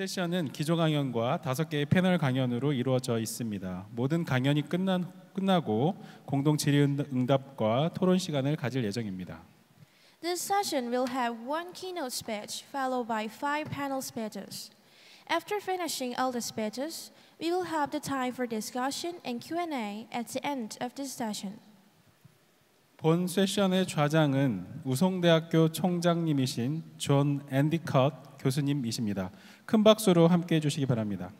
세션은 기조 강연과 5개의 패널 강연으로 이루어져 있습니다. 모든 강연이 끝나고 공동 질의응답과 토론 시간을 가질 예정입니다. This session will have one keynote speech followed by 5 panel speeches. After finishing all the speeches, we will have the time for discussion and Q&A at the end of this session. 본 세션의 좌장은 우송대학교 총장님이신 존 앤디컷 교수님이십니다. 큰 박수로 함께해 주시기 바랍니다.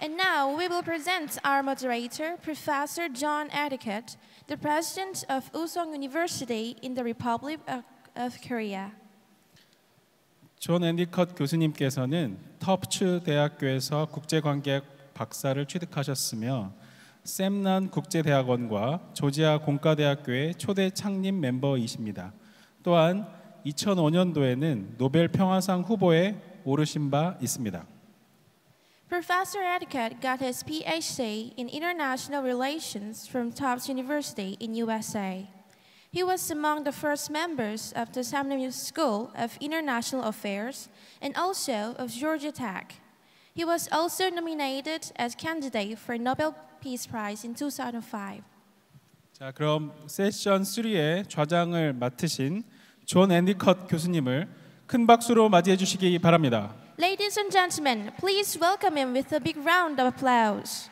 And now we will present our moderator, Professor John Endicott, the president of Woosong University in the Republic of Korea. 존 앤디컷 교수님께서는 터프츠 대학교에서 국제관계 박사를 취득하셨으며 샘난 국제대학원과 조지아 공과대학교의 초대 창립 멤버이십니다. 또한 2005년도에는 노벨 평화상 후보에 오르신 바 있습니다. Professor Endicott got his PhD in International Relations from Tufts University in USA. He was among the first members of the Seminary School of International Affairs and also of Georgia Tech. He was also nominated as candidate for Nobel Peace Prize in 2005. 자, 그럼 세션 3의 좌장을 맡으신 존 앤디컷 교수님을 큰 박수로 맞이해 주시기 바랍니다. Ladies and gentlemen, please welcome him with a big round of applause.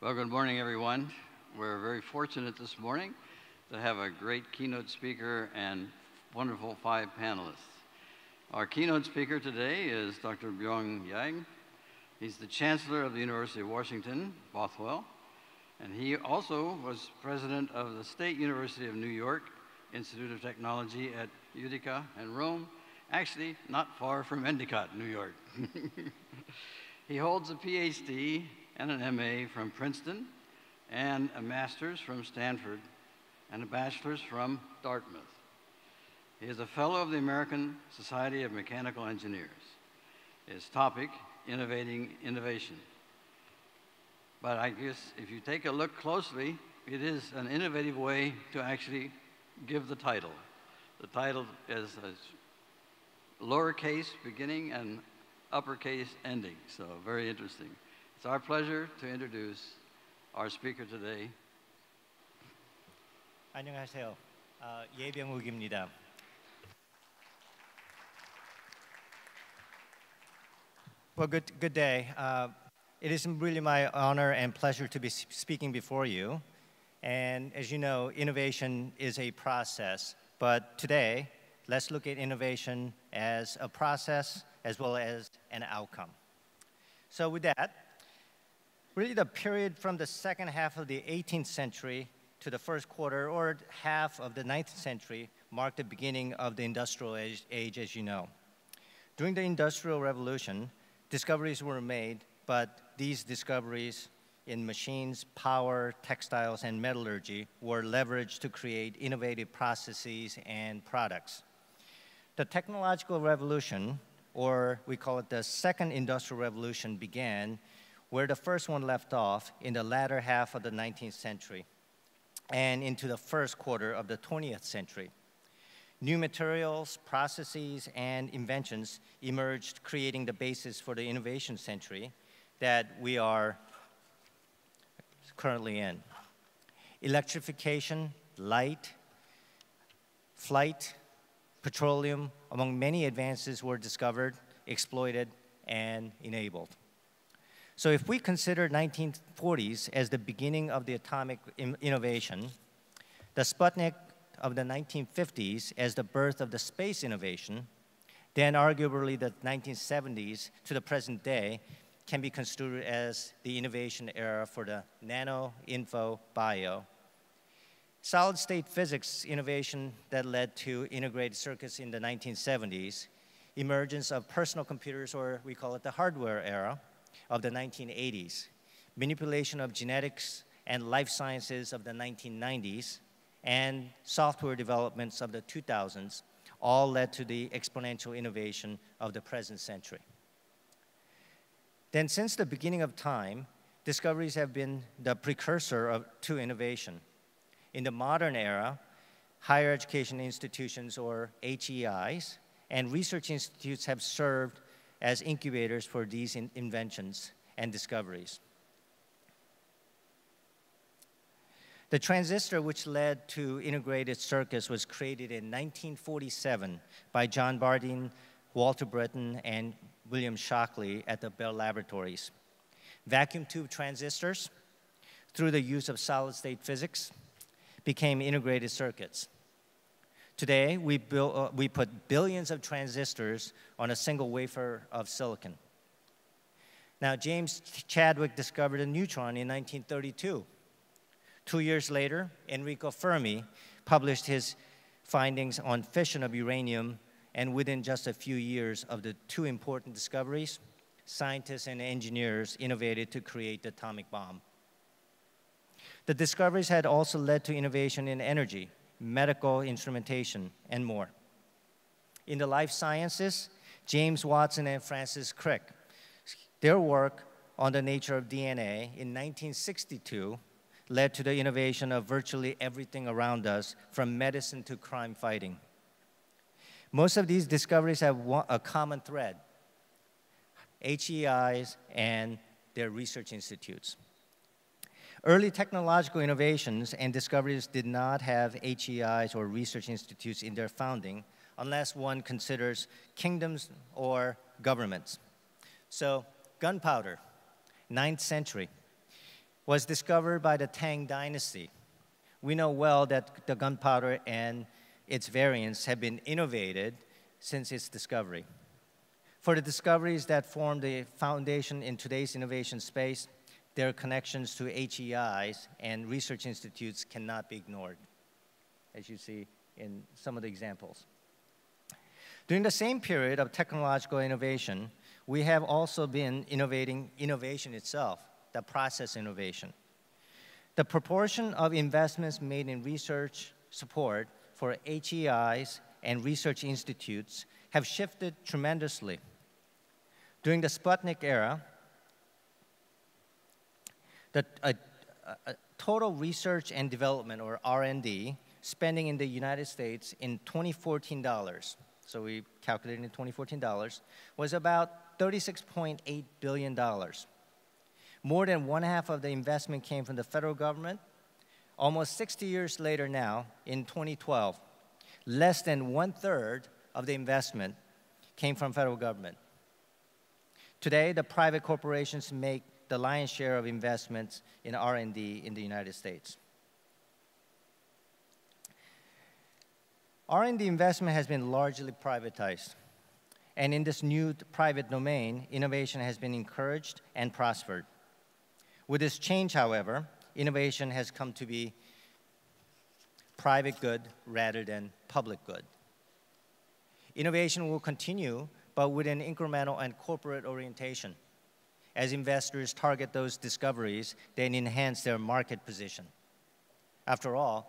Well, good morning, everyone. We're very fortunate this morning to have a great keynote speaker and wonderful 5 panelists. Our keynote speaker today is Dr. Bjong Wolf Yeigh. He's the Chancellor of the University of Washington, Bothell, and he also was President of the State University of New York Institute of Technology at Utica and Rome, actually not far from Endicott, New York. He holds a PhD and an MA from Princeton, and a master's from Stanford, and a bachelor's from Dartmouth. He is a fellow of the American Society of Mechanical Engineers. His topic, innovating innovation. But I guess if you take a look closely, it is an innovative way to actually give the title. The title is a lowercase beginning and uppercase ending, so very interesting. It's our pleasure to introduce our speaker today. 안녕하세요. 예병욱입니다. Well, good day. It is really my honor and pleasure to be speaking before you. And as you know, innovation is a process. But today, let's look at innovation as a process as well as an outcome. So with that, really the period from the second half of the 18th century to the first quarter or half of the 19th century marked the beginning of the industrial age, as you know. During the Industrial Revolution, discoveries were made, but these discoveries in machines, power, textiles, and metallurgy were leveraged to create innovative processes and products. The technological revolution, or we call it the second industrial revolution, began where the first one left off in the latter half of the 19th century and into the first quarter of the 20th century. New materials, processes, and inventions emerged, creating the basis for the innovation century that we are currently in. Electrification, light, flight, petroleum, among many advances were discovered, exploited, and enabled. So if we consider 1940s as the beginning of the atomic innovation, the Sputnik of the 1950s as the birth of the space innovation, then arguably the 1970s to the present day can be construed as the innovation era for the nano, info, bio. Solid-state physics innovation that led to integrated circuits in the 1970s, emergence of personal computers, or we call it the hardware era, of the 1980s, manipulation of genetics and life sciences of the 1990s, and software developments of the 2000s all led to the exponential innovation of the present century. Then since the beginning of time, discoveries have been the precursor to innovation. In the modern era, higher education institutions, or HEIs, and research institutes have served as incubators for these inventions and discoveries. The transistor, which led to integrated circuits, was created in 1947 by John Bardeen, Walter Breton, and William Shockley at the Bell Laboratories. Vacuum tube transistors, through the use of solid-state physics, became integrated circuits. Today, we put billions of transistors on a single wafer of silicon. Now, James Chadwick discovered a neutron in 1932. 2 years later, Enrico Fermi published his findings on fission of uranium, and within just a few years of the two important discoveries, scientists and engineers innovated to create the atomic bomb. The discoveries had also led to innovation in energy, medical instrumentation, and more. In the life sciences, James Watson and Francis Crick, their work on the nature of DNA in 1962 led to the innovation of virtually everything around us, from medicine to crime fighting. Most of these discoveries have a common thread: HEIs and their research institutes. Early technological innovations and discoveries did not have HEIs or research institutes in their founding, unless one considers kingdoms or governments. So, gunpowder, 9th century. Was discovered by the Tang Dynasty. We know well that the gunpowder and its variants have been innovated since its discovery. For the discoveries that form the foundation in today's innovation space, their connections to HEIs and research institutes cannot be ignored, as you see in some of the examples. During the same period of technological innovation, we have also been innovating innovation itself, the process innovation. The proportion of investments made in research support for HEIs and research institutes have shifted tremendously. During the Sputnik era, the total research and development, or R&D, spending in the United States in 2014 dollars, so we calculated in 2014 dollars, was about $36.8 billion. More than one half of the investment came from the federal government. Almost 60 years later now, in 2012, less than one-third of the investment came from federal government. Today, the private corporations make the lion's share of investments in R&D in the United States. R&D investment has been largely privatized, and in this new private domain, innovation has been encouraged and prospered. With this change, however, innovation has come to be private good rather than public good. Innovation will continue, but with an incremental and corporate orientation, as investors target those discoveries then enhance their market position. After all,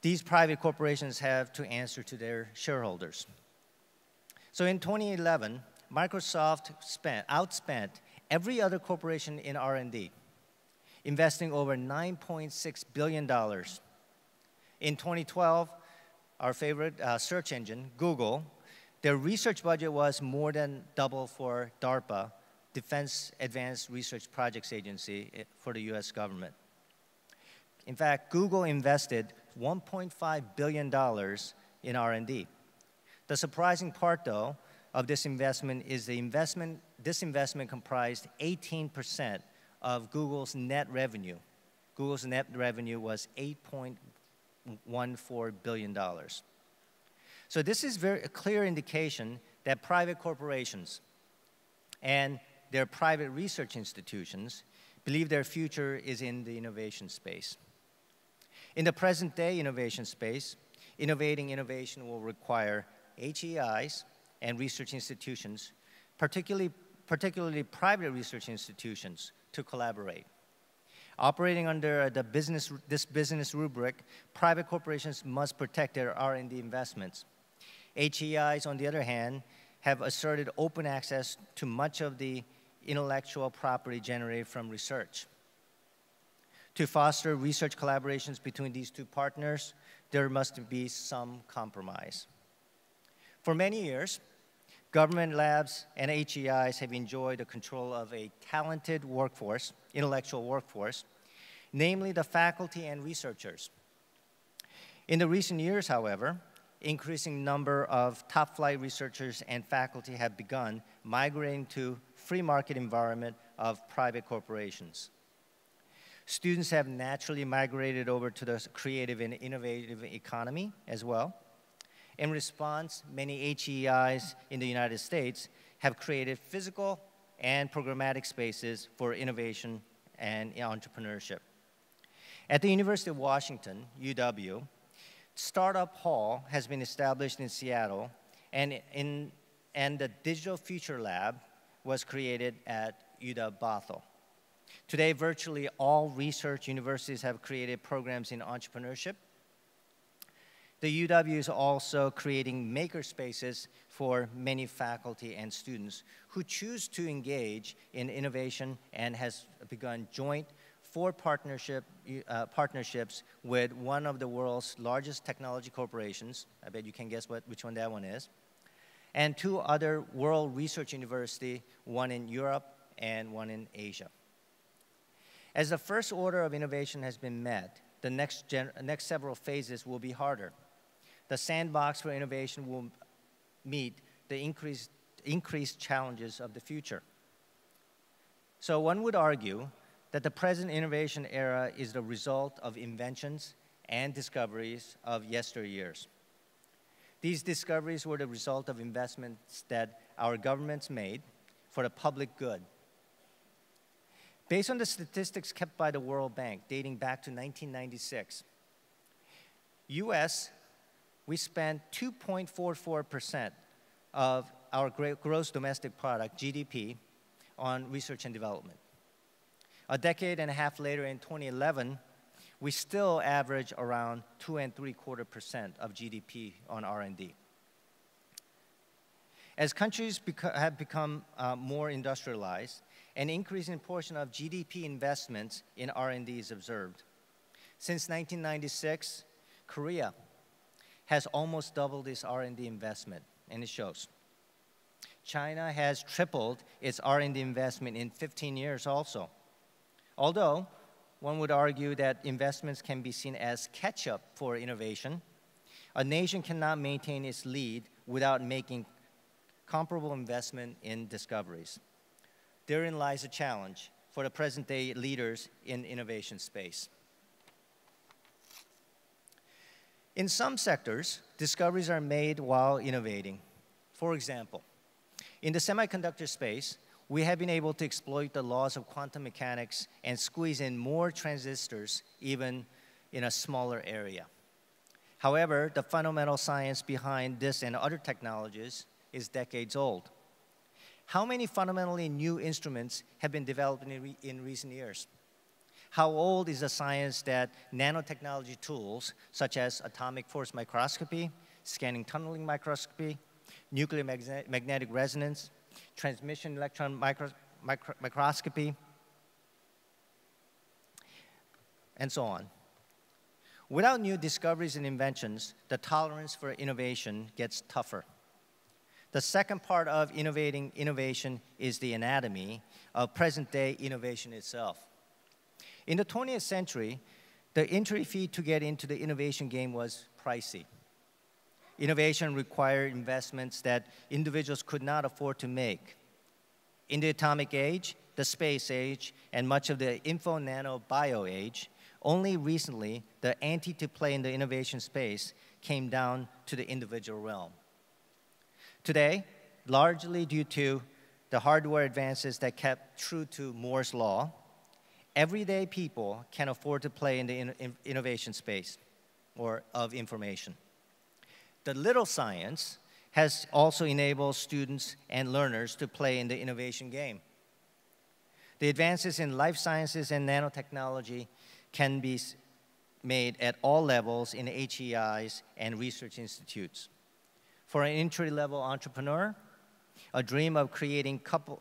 these private corporations have to answer to their shareholders. So in 2011, Microsoft outspent every other corporation in R&D, investing over $9.6 billion. In 2012, our favorite search engine, Google, their research budget was more than double for DARPA, Defense Advanced Research Projects Agency for the US government. In fact, Google invested $1.5 billion in R&D. The surprising part, though, of this investment is this investment comprised 18% of Google's net revenue. Google's net revenue was $8.14 billion. So this is a clear indication that private corporations and their private research institutions believe their future is in the innovation space. In the present-day innovation space, innovating innovation will require HEIs and research institutions, particularly private research institutions, to collaborate. Operating under this business rubric, private corporations must protect their R&D investments. HEIs, on the other hand, have asserted open access to much of the intellectual property generated from research. To foster research collaborations between these two partners, there must be some compromise. For many years, government labs and HEIs have enjoyed the control of a talented workforce, intellectual workforce, namely the faculty and researchers. In the recent years, however, increasing number of top-flight researchers and faculty have begun migrating to free market environment of private corporations. Students have naturally migrated over to the creative and innovative economy as well. In response, many HEIs in the United States have created physical and programmatic spaces for innovation and entrepreneurship. At the University of Washington, UW, Startup Hall has been established in Seattle, and the Digital Future Lab was created at UW-Bothell. Today, virtually all research universities have created programs in entrepreneurship. The UW is also creating maker spaces for many faculty and students who choose to engage in innovation and has begun joint partnerships with one of the world's largest technology corporations. I bet you can guess which one that one is. And two other world research universities, one in Europe and one in Asia. As the first order of innovation has been met, the next several phases will be harder. The sandbox for innovation will meet the increased challenges of the future. So one would argue that the present innovation era is the result of inventions and discoveries of yesteryears. These discoveries were the result of investments that our governments made for the public good. Based on the statistics kept by the World Bank dating back to 1996, US, we spent 2.44% of our gross domestic product, GDP, on research and development. A decade and a half later, in 2011, we still average around 2.75% of GDP on R&D. As countries have become more industrialized, an increasing portion of GDP investments in R&D is observed. Since 1996, Korea has almost doubled its R&D investment, and it shows. China has tripled its R&D investment in 15 years also. Although, one would argue that investments can be seen as catch-up for innovation, a nation cannot maintain its lead without making comparable investment in discoveries. Therein lies a challenge for the present-day leaders in innovation space. In some sectors, discoveries are made while innovating. For example, in the semiconductor space, we have been able to exploit the laws of quantum mechanics and squeeze in more transistors even in a smaller area. However, the fundamental science behind this and other technologies is decades old. How many fundamentally new instruments have been developed in recent years? How old is the science that nanotechnology tools such as atomic force microscopy, scanning tunneling microscopy, nuclear magnetic resonance, transmission electron microscopy, and so on. Without new discoveries and inventions, the tolerance for innovation gets tougher. The second part of innovating innovation is the anatomy of present-day innovation itself. In the 20th century, the entry fee to get into the innovation game was pricey. Innovation required investments that individuals could not afford to make. In the atomic age, the space age, and much of the info nano bio age, only recently the ante to play in the innovation space came down to the individual realm. Today, largely due to the hardware advances that kept true to Moore's law, everyday people can afford to play in the innovation space or of information. The little science has also enabled students and learners to play in the innovation game. The advances in life sciences and nanotechnology can be made at all levels in HEIs and research institutes. For an entry-level entrepreneur, a dream of creating coupled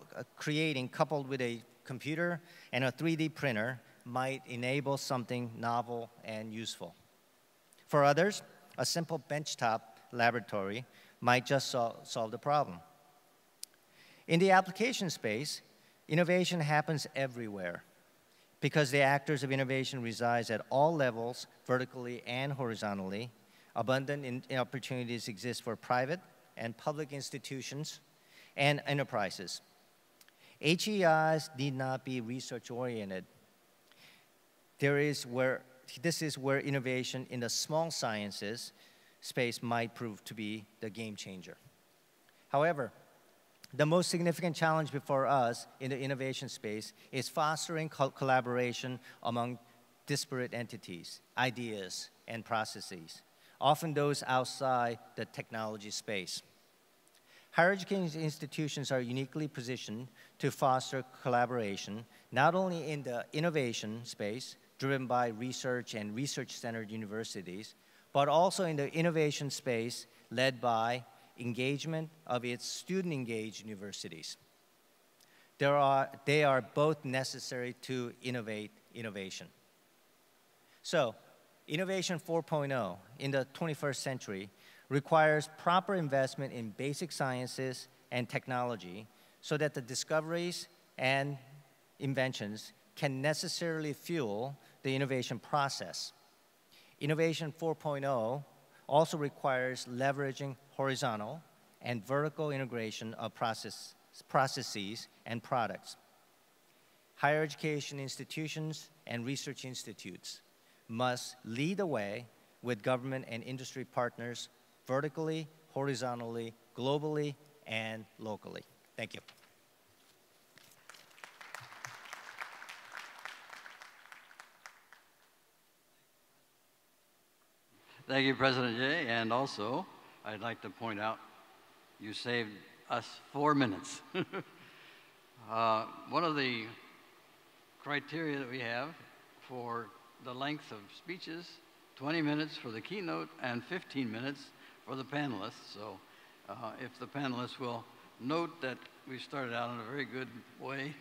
with a computer and a 3D printer might enable something novel and useful. For others, a simple benchtop laboratory might just solve the problem. In the application space, innovation happens everywhere because the actors of innovation reside at all levels, vertically and horizontally. Abundant opportunities exist for private and public institutions and enterprises. HEIs need not be research-oriented. This is where innovation in the small sciences space might prove to be the game changer. However, the most significant challenge before us in the innovation space is fostering collaboration among disparate entities, ideas, and processes, often those outside the technology space. Higher education institutions are uniquely positioned to foster collaboration, not only in the innovation space, driven by research and research-centered universities, but also in the innovation space led by engagement of its student-engaged universities. They are both necessary to innovate innovation. So, Innovation 4.0 in the 21st century requires proper investment in basic sciences and technology so that the discoveries and inventions can necessarily fuel the innovation process. Innovation 4.0 also requires leveraging horizontal and vertical integration of processes and products. Higher education institutions and research institutes must lead the way with government and industry partners vertically, horizontally, globally, and locally. Thank you. Thank you, President Yeigh. And also, I'd like to point out, you saved us 4 minutes. One of the criteria that we have for the length of speeches, 20 minutes for the keynote and 15 minutes for the panelists. So if the panelists will note that we started out in a very good way.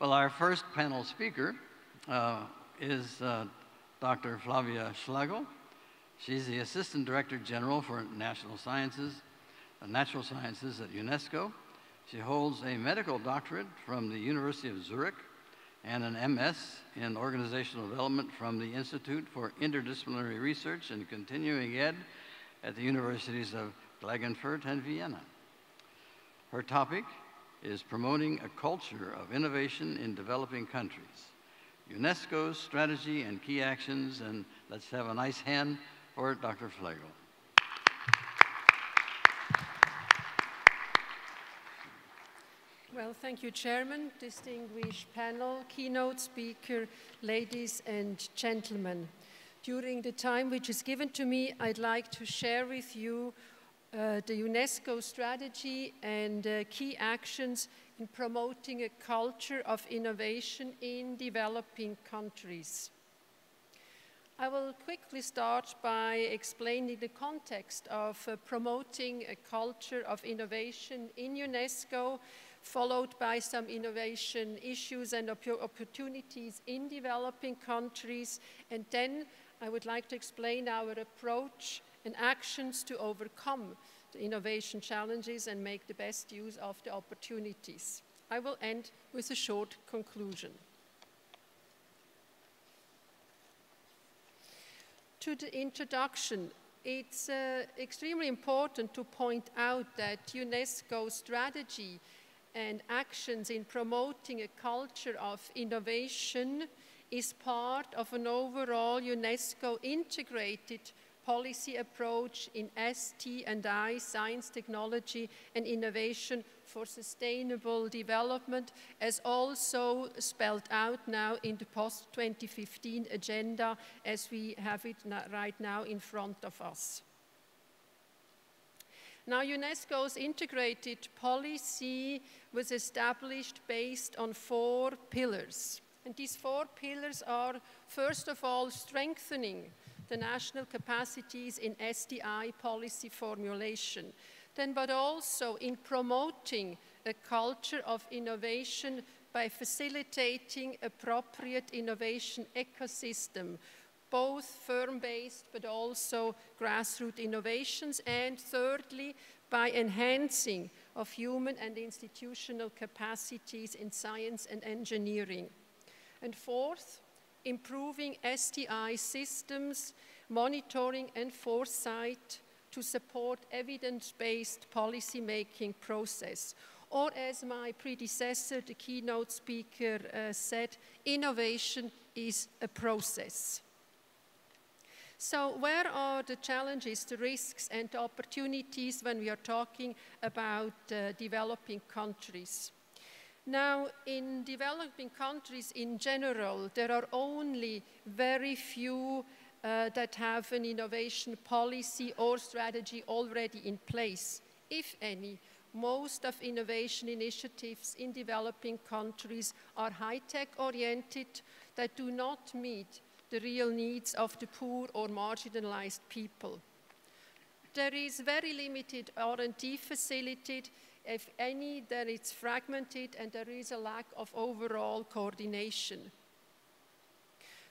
Well, our first panel speaker is Dr. Flavia Schlegel. She's the Assistant Director General for Natural Sciences at UNESCO. She holds a medical doctorate from the University of Zurich and an MS in Organizational Development from the Institute for Interdisciplinary Research and Continuing Ed at the Universities of Klagenfurt and Vienna. Her topic is promoting a culture of innovation in developing countries, UNESCO's strategy and key actions, and let's have a nice hand for Dr. Schlegel. Well, thank you, Chairman, distinguished panel, keynote speaker, ladies and gentlemen. During the time which is given to me, I'd like to share with you the UNESCO strategy and key actions in promoting a culture of innovation in developing countries. I will quickly start by explaining the context of promoting a culture of innovation in UNESCO, followed by some innovation issues and opportunities in developing countries. And then I would like to explain our approach and actions to overcome the innovation challenges and make the best use of the opportunities. I will end with a short conclusion. To the introduction, it's extremely important to point out that UNESCO's strategy and actions in promoting a culture of innovation is part of an overall UNESCO integrated policy approach in ST&I, science, technology, and innovation for sustainable development, as also spelled out now in the post-2015 agenda as we have it right now in front of us. Now, UNESCO's integrated policy was established based on 4 pillars. And these 4 pillars are, first of all, strengthening the national capacities in SDI policy formulation, then but also in promoting a culture of innovation by facilitating appropriate innovation ecosystem, both firm-based but also grassroots innovations, and thirdly, by enhancing of human and institutional capacities in science and engineering. And fourth, improving STI systems, monitoring and foresight to support evidence-based policy-making process. Or as my predecessor, the keynote speaker, said, innovation is a process. So where are the challenges, the risks and the opportunities when we are talking about developing countries? Now, in developing countries in general, there are only very few that have an innovation policy or strategy already in place, if any. Most of innovation initiatives in developing countries are high-tech oriented that do not meet the real needs of the poor or marginalized people. There is very limited R&D facility. If any, then it's fragmented and there is a lack of overall coordination.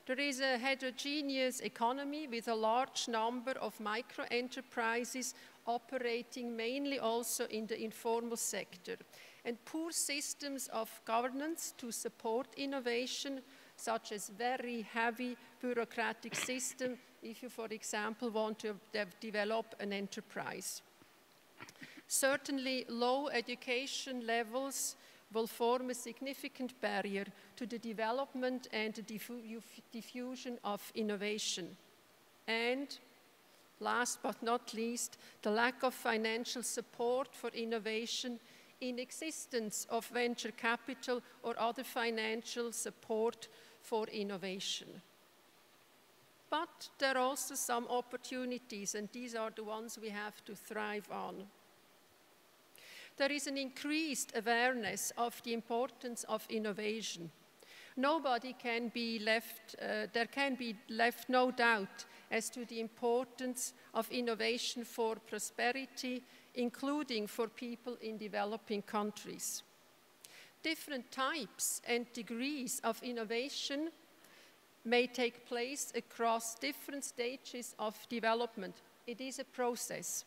There is a heterogeneous economy with a large number of micro-enterprises operating mainly also in the informal sector. And poor systems of governance to support innovation, such as very heavy bureaucratic system, if you, for example, want to develop an enterprise. Certainly, low education levels will form a significant barrier to the development and the diffusion of innovation. And last but not least, the lack of financial support for innovation, inexistence of venture capital or other financial support for innovation. But there are also some opportunities, and these are the ones we have to thrive on. There is an increased awareness of the importance of innovation. Nobody can be left, there can be no doubt as to the importance of innovation for prosperity, including for people in developing countries. Different types and degrees of innovation may take place across different stages of development. It is a process.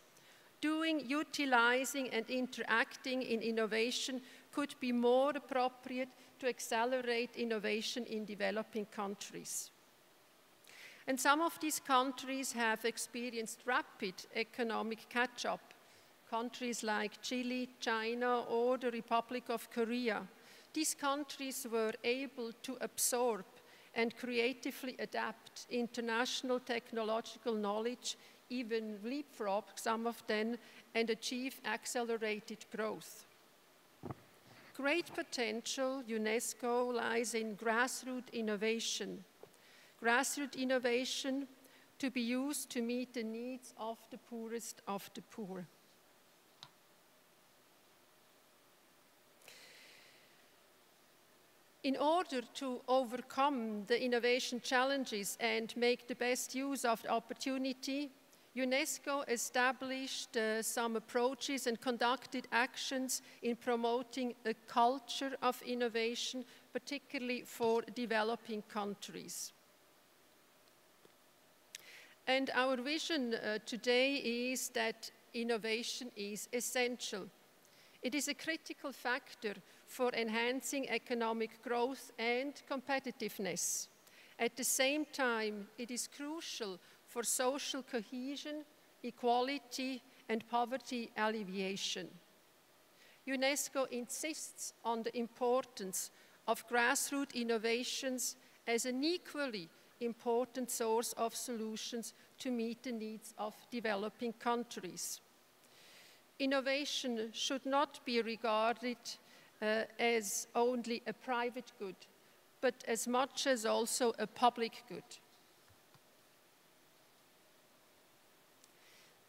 Doing, utilizing, and interacting in innovation could be more appropriate to accelerate innovation in developing countries. And some of these countries have experienced rapid economic catch-up. Countries like Chile, China, or the Republic of Korea. These countries were able to absorb and creatively adapt international technological knowledge, even leapfrog some of them, and achieve accelerated growth. Great potential, UNESCO, lies in grassroots innovation. Grassroots innovation to be used to meet the needs of the poorest of the poor. In order to overcome the innovation challenges and make the best use of the opportunity, UNESCO established some approaches and conducted actions in promoting a culture of innovation, particularly for developing countries. And our vision today is that innovation is essential. It is a critical factor for enhancing economic growth and competitiveness. At the same time, it is crucial for social cohesion, equality, and poverty alleviation. UNESCO insists on the importance of grassroots innovations as an equally important source of solutions to meet the needs of developing countries. Innovation should not be regarded as only a private good, but as much as also a public good.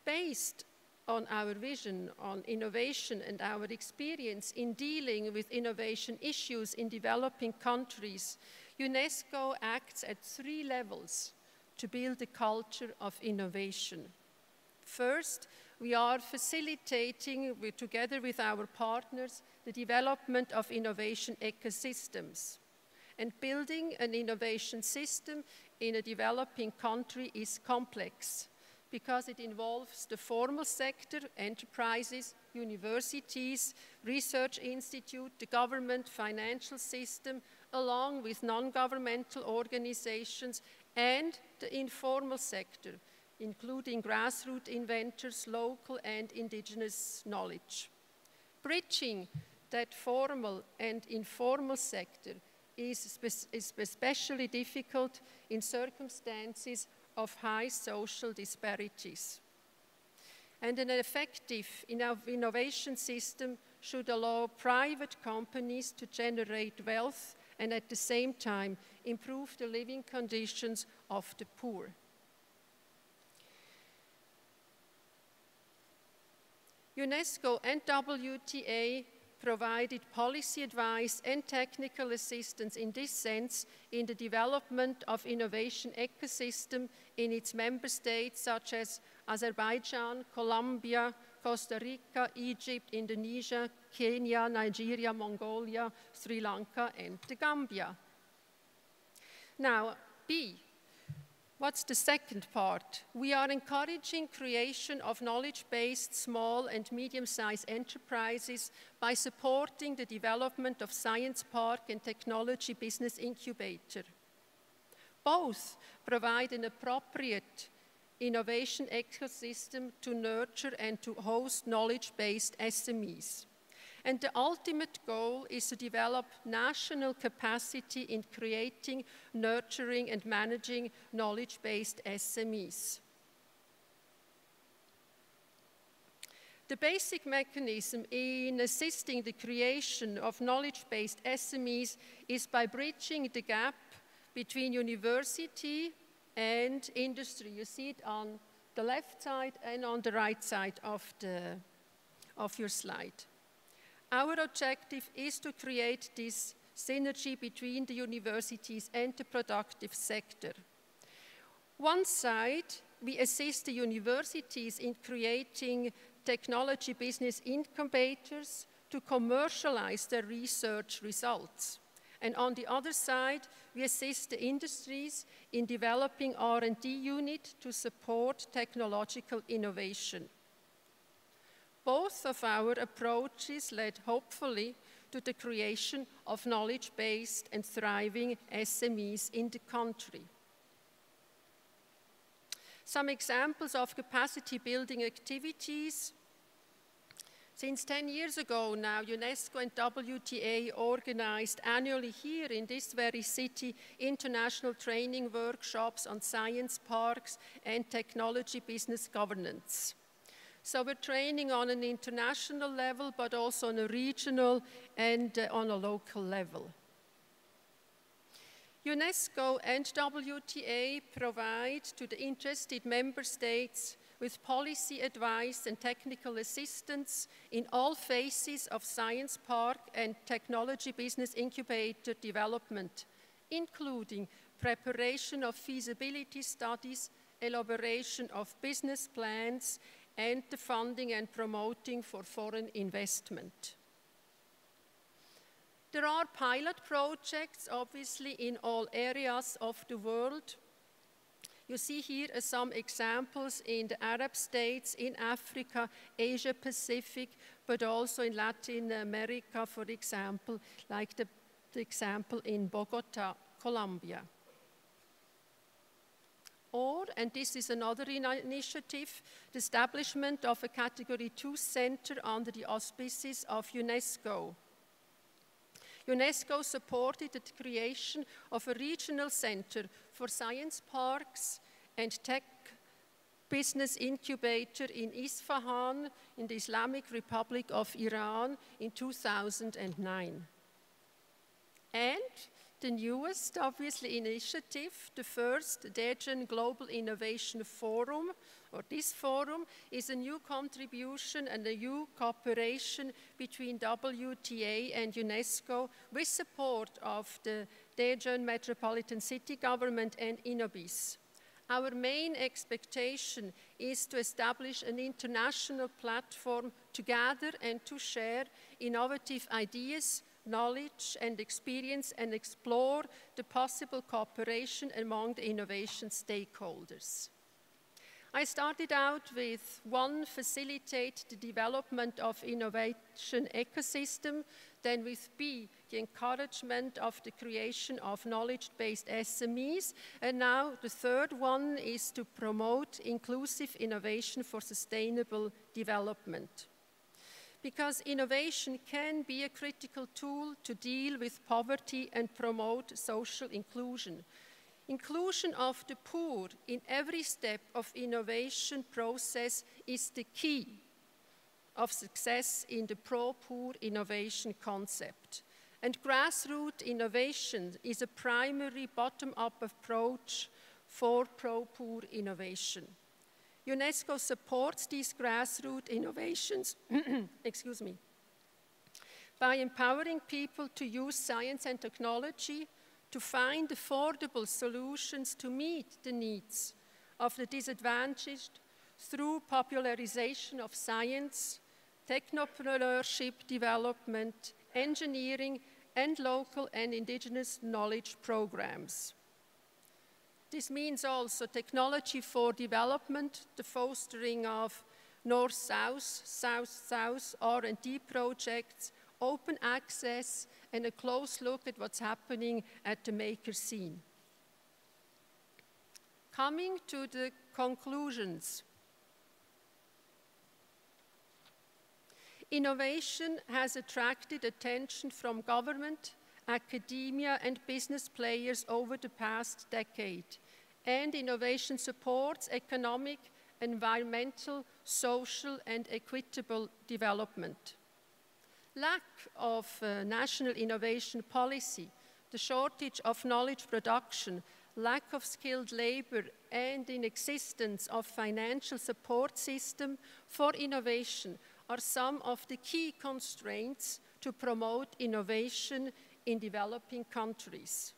Based on our vision on innovation and our experience in dealing with innovation issues in developing countries, UNESCO acts at three levels to build a culture of innovation. First, we are facilitating, together with our partners, the development of innovation ecosystems. and building an innovation system in a developing country is complex because it involves the formal sector, enterprises, universities, research institutes, the government, financial system, along with non-governmental organizations and the informal sector, including grassroots inventors, local and indigenous knowledge. Bridging that formal and informal sector is especially difficult in circumstances of high social disparities. And an effective innovation system should allow private companies to generate wealth and at the same time improve the living conditions of the poor. UNESCO and WTA provided policy advice and technical assistance in this sense in the development of innovation ecosystem in its member states such as Azerbaijan, Colombia, Costa Rica, Egypt, Indonesia, Kenya, Nigeria, Mongolia, Sri Lanka, and the Gambia. Now, B, what's the second part? We are encouraging creation of knowledge-based small and medium-sized enterprises by supporting the development of Science Park and Technology Business Incubator. Both provide an appropriate innovation ecosystem to nurture and to host knowledge-based SMEs. And the ultimate goal is to develop national capacity in creating, nurturing, and managing knowledge-based SMEs. The basic mechanism in assisting the creation of knowledge-based SMEs is by bridging the gap between university and industry. You see it on the left side and on the right side of your slide. Our objective is to create this synergy between the universities and the productive sector. One side, we assist the universities in creating technology business incubators to commercialize their research results. And on the other side, we assist the industries in developing R&D units to support technological innovation. Both of our approaches led, hopefully, to the creation of knowledge-based and thriving SMEs in the country. Some examples of capacity-building activities. Since 10 years ago now, UNESCO and WTA organized annually here in this very city international training workshops on science parks and technology business governance. So we're training on an international level, but also on a regional and on a local level. UNESCO and WTA provide to the interested member states with policy advice and technical assistance in all phases of Science Park and Technology Business Incubator development, including preparation of feasibility studies, elaboration of business plans, and the funding and promoting for foreign investment. There are pilot projects, obviously, in all areas of the world. You see here some examples in the Arab states, in Africa, Asia Pacific, but also in Latin America, for example, like the example in Bogota, Colombia. Or, and this is another initiative, the establishment of a Category 2 center under the auspices of UNESCO. UNESCO supported the creation of a regional center for science parks and tech business incubator in Isfahan, in the Islamic Republic of Iran, in 2009. And the newest, obviously, initiative, the first Daejeon Global Innovation Forum, or this forum, is a new contribution and a new cooperation between WTA and UNESCO with support of the Daejeon Metropolitan City Government and Inobis. Our main expectation is to establish an international platform to gather and to share innovative ideas, knowledge and experience and explore the possible cooperation among the innovation stakeholders. I started out with one, facilitate the development of innovation ecosystem, then with B, the encouragement of the creation of knowledge-based SMEs, and now the third one is to promote inclusive innovation for sustainable development. Because innovation can be a critical tool to deal with poverty and promote social inclusion. Inclusion of the poor in every step of innovation process is the key of success in the pro-poor innovation concept. And grassroots innovation is a primary bottom-up approach for pro-poor innovation. UNESCO supports these grassroots innovations, excuse me, by empowering people to use science and technology to find affordable solutions to meet the needs of the disadvantaged through popularization of science, technopreneurship development, engineering, and local and indigenous knowledge programs. This means also technology for development, the fostering of north-south, south-south R&D projects, open access, and a close look at what's happening at the maker scene. Coming to the conclusions. Innovation has attracted attention from government, academia, and business players over the past decade, and innovation supports economic, environmental, social, and equitable development. Lack of national innovation policy, the shortage of knowledge production, lack of skilled labor, and inexistence of financial support system for innovation are some of the key constraints to promote innovation in developing countries.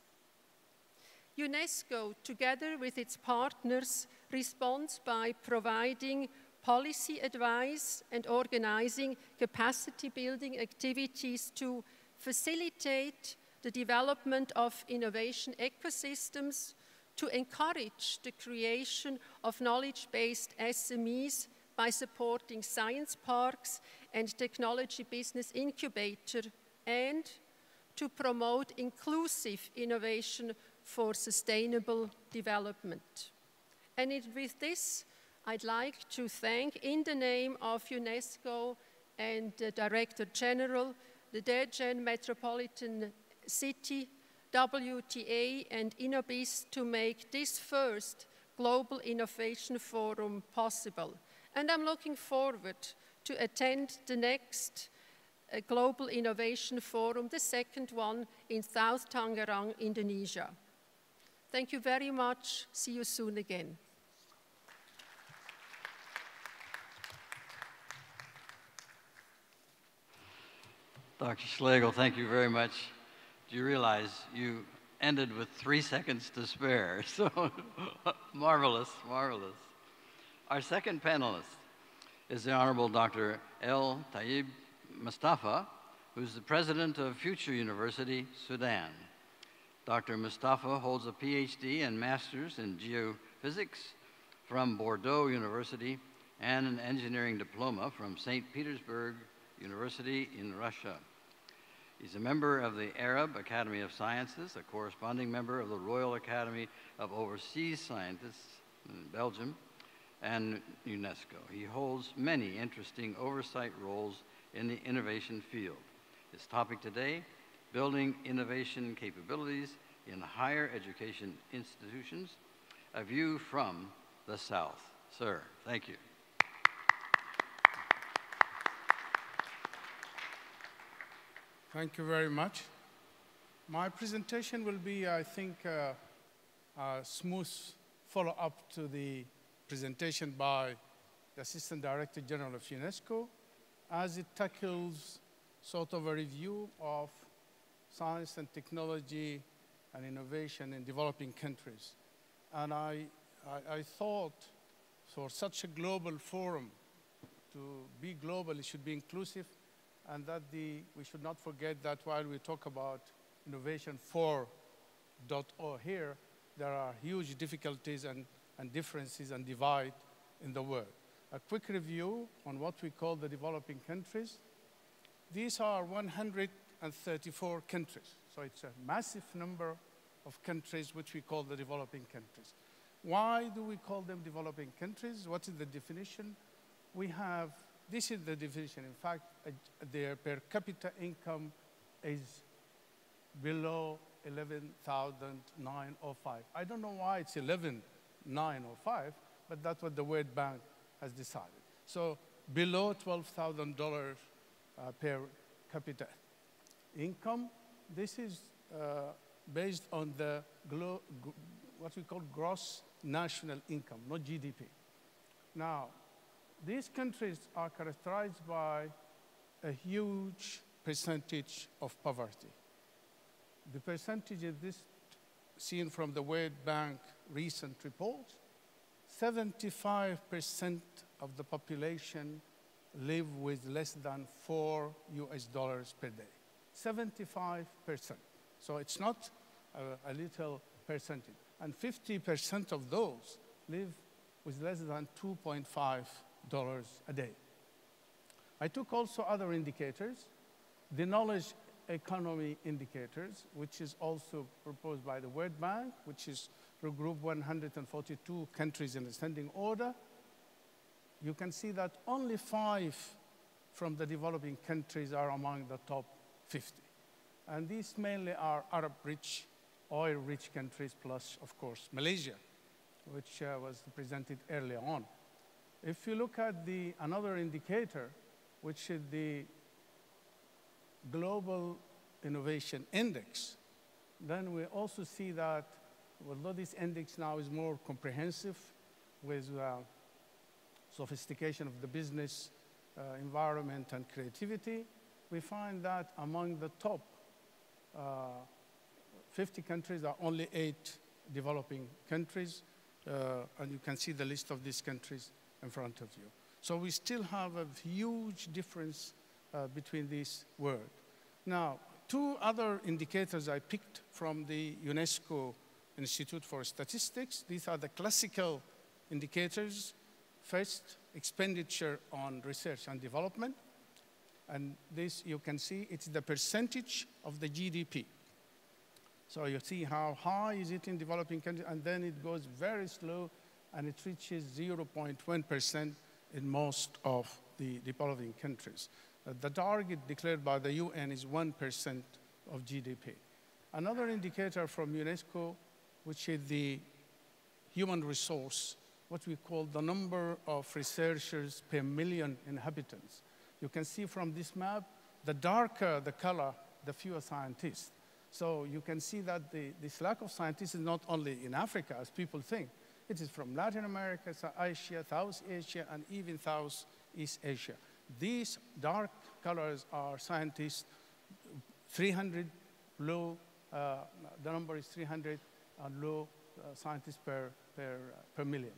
UNESCO, together with its partners, responds by providing policy advice and organizing capacity-building activities to facilitate the development of innovation ecosystems, to encourage the creation of knowledge-based SMEs by supporting science parks and technology business incubator, and to promote inclusive innovation for sustainable development. And with this, I'd like to thank, in the name of UNESCO and the Director General, the Daejeon Metropolitan City, WTA, and InnoBIS to make this first Global Innovation Forum possible. And I'm looking forward to attend the next Global Innovation Forum, the second one in South Tangerang, Indonesia. Thank you very much. See you soon again. Dr. Schlegel, thank you very much. Do you realize you ended with 3 seconds to spare? So marvelous, marvelous. Our second panelist is the Honorable Dr. El-Tayeb Mustafa, who's the president of Future University Sudan. Dr. Mustafa holds a PhD and master's in geophysics from Bordeaux University and an engineering diploma from St. Petersburg University in Russia. He's a member of the Arab Academy of Sciences, a corresponding member of the Royal Academy of Overseas Scientists in Belgium, and UNESCO. He holds many interesting oversight roles in the innovation field. His topic today, building innovation capabilities in higher education institutions, a view from the South. Sir, thank you. Thank you very much. My presentation will be, I think, a smooth follow-up to the presentation by the Assistant Director General of UNESCO, as it tackles sort of a review of science and technology and innovation in developing countries. And I thought for such a global forum, to be global, it should be inclusive, and that we should not forget that while we talk about Innovation 4.0 here, there are huge difficulties and differences and divide in the world. A quick review on what we call the developing countries. These are 134 countries, so it's a massive number of countries which we call the developing countries. Why do we call them developing countries? What is the definition? We have, this is the definition, in fact, their per capita income is below 11,905. I don't know why it's 11,905, but that's what the World Bank has decided. So below $12,000 per capita income. This is based on the what we call gross national income, not GDP. Now, these countries are characterized by a huge percentage of poverty. The percentage is this seen from the World Bank recent report. 75% of the population live with less than $4 per day. 75%. So it's not a little percentage. And 50% of those live with less than $2.5 a day. I took also other indicators, the knowledge economy indicators, which is also proposed by the World Bank, which is regroup 142 countries in ascending order. You can see that only 5 from the developing countries are among the top 50. And these mainly are Arab-rich, oil-rich countries, plus, of course, Malaysia, which was presented earlier on. If you look at another indicator, which is the Global Innovation Index, then we also see that, although this index now is more comprehensive with sophistication of the business environment and creativity, we find that among the top 50 countries are only 8 developing countries, and you can see the list of these countries in front of you. So we still have a huge difference between these world. Now, 2 other indicators I picked from the UNESCO Institute for Statistics. These are the classical indicators. First, expenditure on research and development. And this, you can see, it's the percentage of the GDP. So you see how high is it in developing countries, and then it goes very slow, and it reaches 0.1% in most of the developing countries. The target declared by the UN is 1% of GDP. Another indicator from UNESCO, which is the human resource, what we call the number of researchers per million inhabitants. You can see from this map, the darker the color, the fewer scientists. So you can see that this lack of scientists is not only in Africa, as people think. It is from Latin America, Asia, South Asia, and even Southeast Asia. These dark colors are scientists, 300 low, the number is 300 low scientists per million.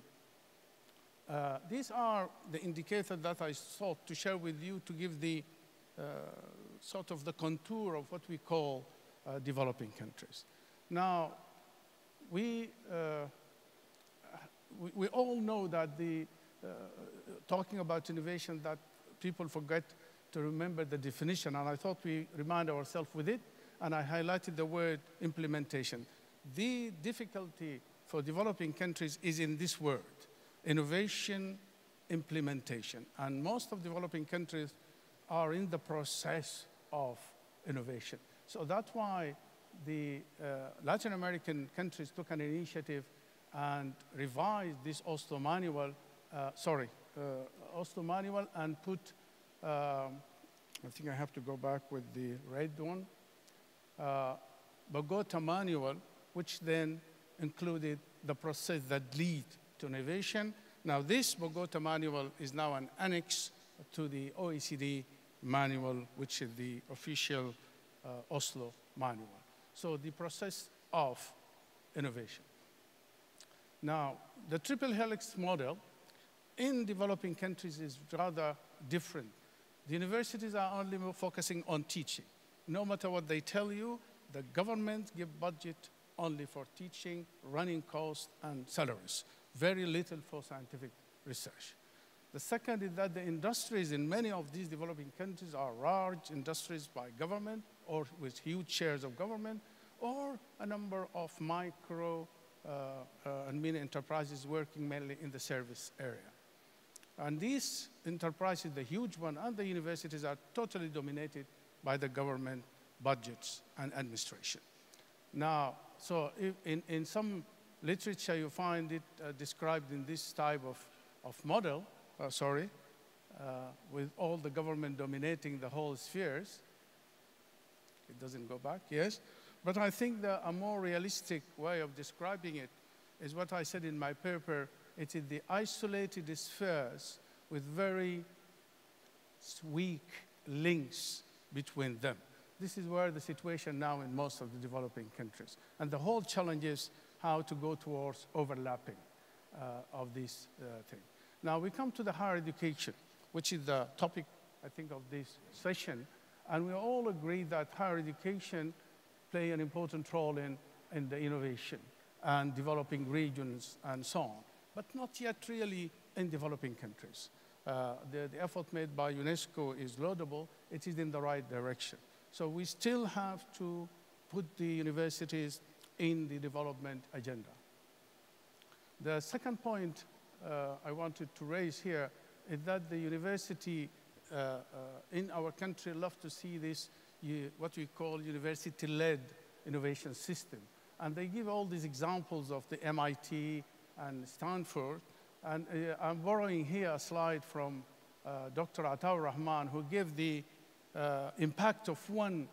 These are the indicators that I sought to share with you to give the sort of the contour of what we call developing countries. Now, we all know that talking about innovation, that people forget to remember the definition, and I thought we remind ourselves with it, and I highlighted the word implementation. The difficulty for developing countries is in this word, innovation implementation. And most of developing countries are in the process of innovation. So that's why the Latin American countries took an initiative and revised this Oslo manual, Oslo manual, and put, I think I have to go back with the red one, Bogota manual, which then included the process that lead to innovation. Now this Bogota manual is now an annex to the OECD manual, which is the official Oslo manual. So the process of innovation. Now, the triple helix model in developing countries is rather different The universities are only focusing on teaching. No matter what they tell you, the government gives budget only for teaching, running costs, and salaries. Very little for scientific research. The second is that the industries in many of these developing countries are large industries by government or with huge shares of government, or a number of micro and mini enterprises working mainly in the service area. And these enterprises, the huge one, and the universities are totally dominated by the government budgets and administration. Now, so in some literature you find it described in this type of model, with all the government dominating the whole spheres. It doesn't go back, yes. But I think that a more realistic way of describing it is what I said in my paper. It is the isolated spheres with very weak links between them. This is where the situation now in most of the developing countries. And the whole challenge is how to go towards overlapping of these things. Now we come to the higher education, which is the topic, I think, of this session. And we all agree that higher education play an important role in the innovation and developing regions and so on, but not yet really in developing countries. The effort made by UNESCO is laudable. It is in the right direction. So we still have to put the universities in the development agenda. The second point I wanted to raise here is that the university in our country love to see this what we call university-led innovation system. And they give all these examples of the MIT and Stanford. And I'm borrowing here a slide from Dr. Ataur Rahman, who gave the impact of one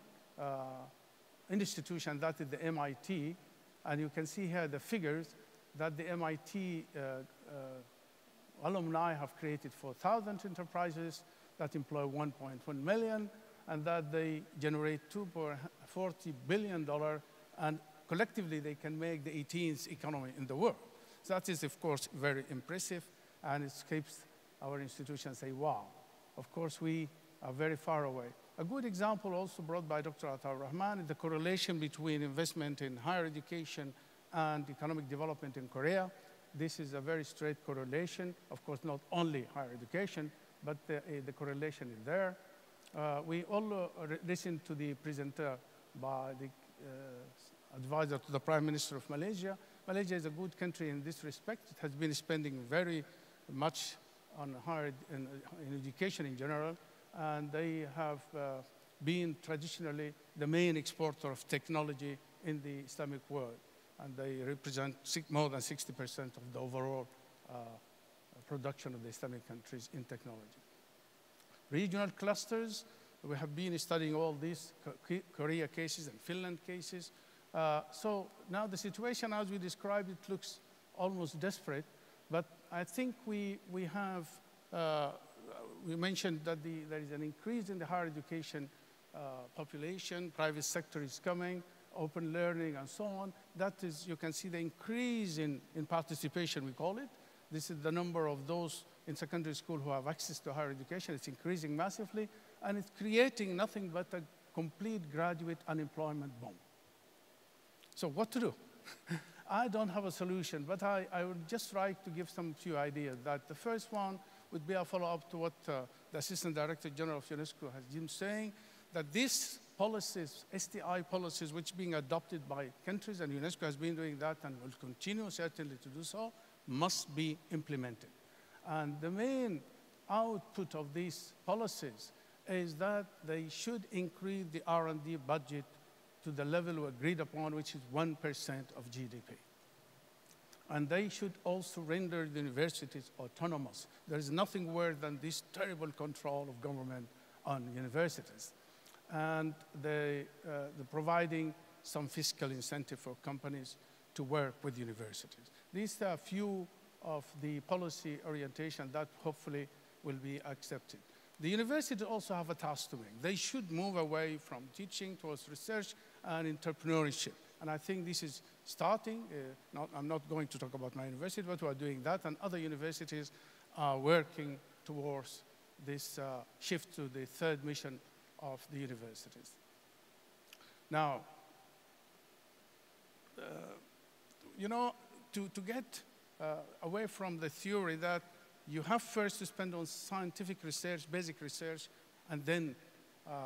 institution, that is the MIT. And you can see here the figures that the MIT alumni have created 4,000 enterprises that employ 1.1 million. And that they generate $2.40 billion, and collectively they can make the 18th economy in the world. So that is, of course, very impressive, and it keeps our institutions say, wow. Of course, we are very far away. A good example also brought by Dr. Ataur Rahman is the correlation between investment in higher education and economic development in Korea. This is a very straight correlation. Of course, not only higher education, but the correlation is there. We all listened to the presenter by the advisor to the Prime Minister of Malaysia. Malaysia is a good country in this respect. It has been spending very much on higher in education in general, and they have been traditionally the main exporter of technology in the Islamic world, and they represent more than 60% of the overall production of the Islamic countries in technology. Regional clusters, we have been studying all these Korea cases and Finland cases. So now the situation as we described, it looks almost desperate, but I think we mentioned that there is an increase in the higher education population, private sector is coming, open learning and so on. That is, you can see the increase in participation, we call it. This is the number of those in secondary school who have access to higher education. It's increasing massively, and it's creating nothing but a complete graduate unemployment bomb. So what to do? I don't have a solution, but I would just like to give some few ideas. That the first one would be a follow-up to what the Assistant Director General of UNESCO has been saying, that these policies, STI policies, which being adopted by countries, and UNESCO has been doing that and will continue certainly to do so, must be implemented. And the main output of these policies is that they should increase the R&D budget to the level agreed upon, which is 1% of GDP. And they should also render the universities autonomous. There is nothing worse than this terrible control of government on universities. And they're providing some fiscal incentive for companies to work with universities. These are a few of the policy orientation that hopefully will be accepted. The universities also have a task to make. They should move away from teaching towards research and entrepreneurship. And I think this is starting. I'm not going to talk about my university, but we are doing that, and other universities are working towards this shift to the third mission of the universities. Now, you know, to get away from the theory that you have first to spend on scientific research, basic research, and then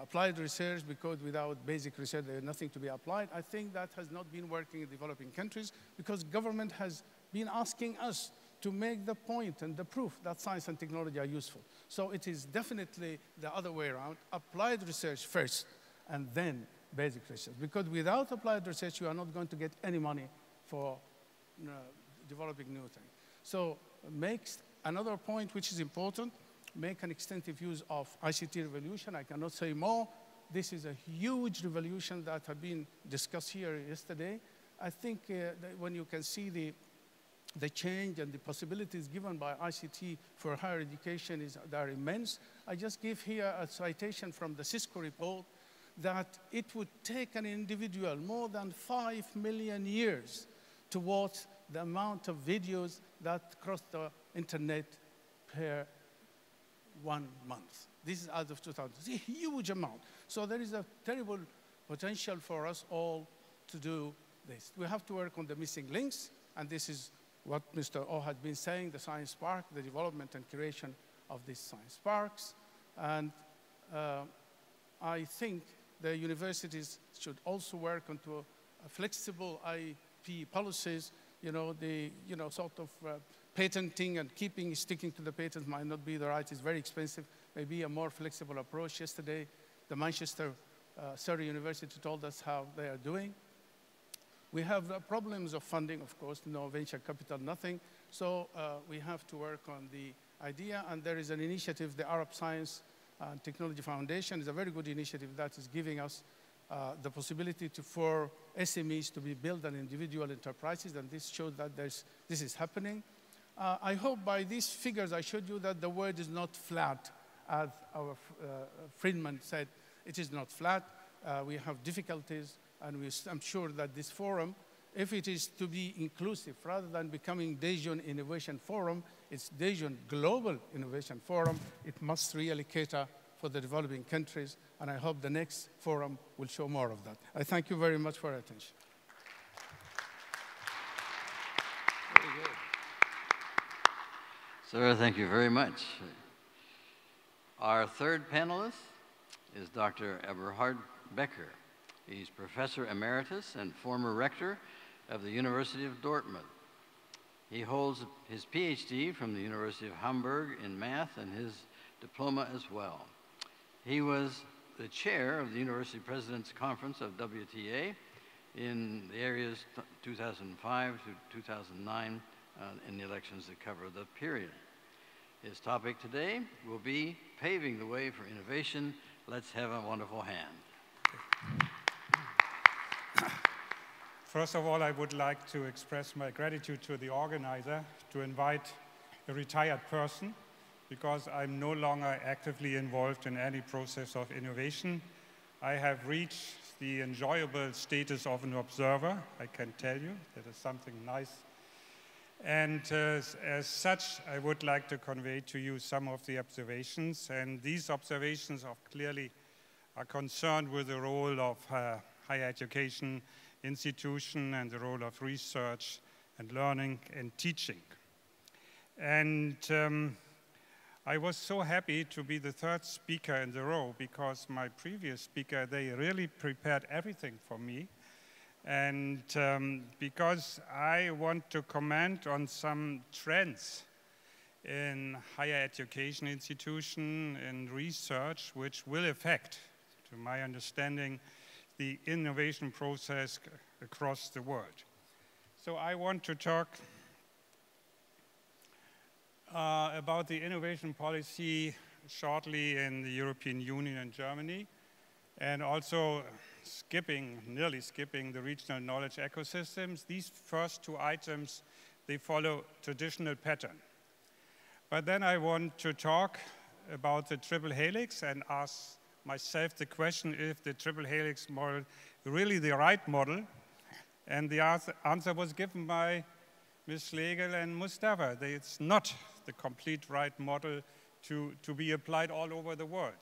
applied research, because without basic research, there is nothing to be applied. I think that has not been working in developing countries, because government has been asking us to make the point and the proof that science and technology are useful. So it is definitely the other way around, applied research first, and then basic research. Because without applied research, you are not going to get any money for developing new things. So makes another point which is important, make an extensive use of ICT revolution. I cannot say more. This is a huge revolution that had been discussed here yesterday. I think when you can see the change and the possibilities given by ICT for higher education, they are immense. I just give here a citation from the Cisco report that it would take an individual more than 5 million years to watch the amount of videos that cross the internet per 1 month. This is out of 2000. It's a huge amount. So there is a terrible potential for us all to do this. We have to work on the missing links, and this is what Mr. Oh had been saying, the science park, the development and creation of these science parks. And I think the universities should also work on to a flexible IP policies, you know, the, you know, sort of patenting and sticking to the patent might not be the right, it's very expensive, maybe a more flexible approach. Yesterday, the Manchester Surrey University told us how they are doing. We have problems of funding, of course, no venture capital, nothing. So we have to work on the idea, and there is an initiative, the Arab Science and Technology Foundation is a very good initiative that is giving us the possibility for SMEs to be built and individual enterprises, and this shows that this is happening. I hope by these figures I showed you that the world is not flat, as our Friedman said, it is not flat. We have difficulties, and I'm sure that this forum, if it is to be inclusive, rather than becoming Daejeon Innovation Forum, it's Daejeon Global Innovation Forum. It must really cater for the developing countries, and I hope the next forum will show more of that. I thank you very much for your attention. Very good. Sarah, thank you very much. Our third panelist is Dr. Eberhard Becker. He's Professor Emeritus and former Rector of the University of Dortmund. He holds his PhD from the University of Hamburg in math and his diploma as well. He was the chair of the University President's Conference of WTA in the areas 2005 to 2009 in the elections that cover the period. His topic today will be paving the way for innovation. Let's have a wonderful hand. First of all, I would like to express my gratitude to the organizer to invite a retired person, because I'm no longer actively involved in any process of innovation. I have reached the enjoyable status of an observer, I can tell you, that is something nice. And as such, I would like to convey to you some of the observations, and these observations clearly are concerned with the role of higher education institution and the role of research and learning and teaching. And I was so happy to be the third speaker in the row, because my previous speaker, they really prepared everything for me. And because I want to comment on some trends in higher education institution and research, which will affect, to my understanding, the innovation process across the world. So I want to talk about the innovation policy shortly in the European Union and Germany, and also nearly skipping the regional knowledge ecosystems. These first two items, they follow traditional pattern. But then I want to talk about the triple helix and ask myself the question if the triple helix model really the right model, and the answer was given by Ms. Schlegel and Mustafa. It's not the complete right model to be applied all over the world.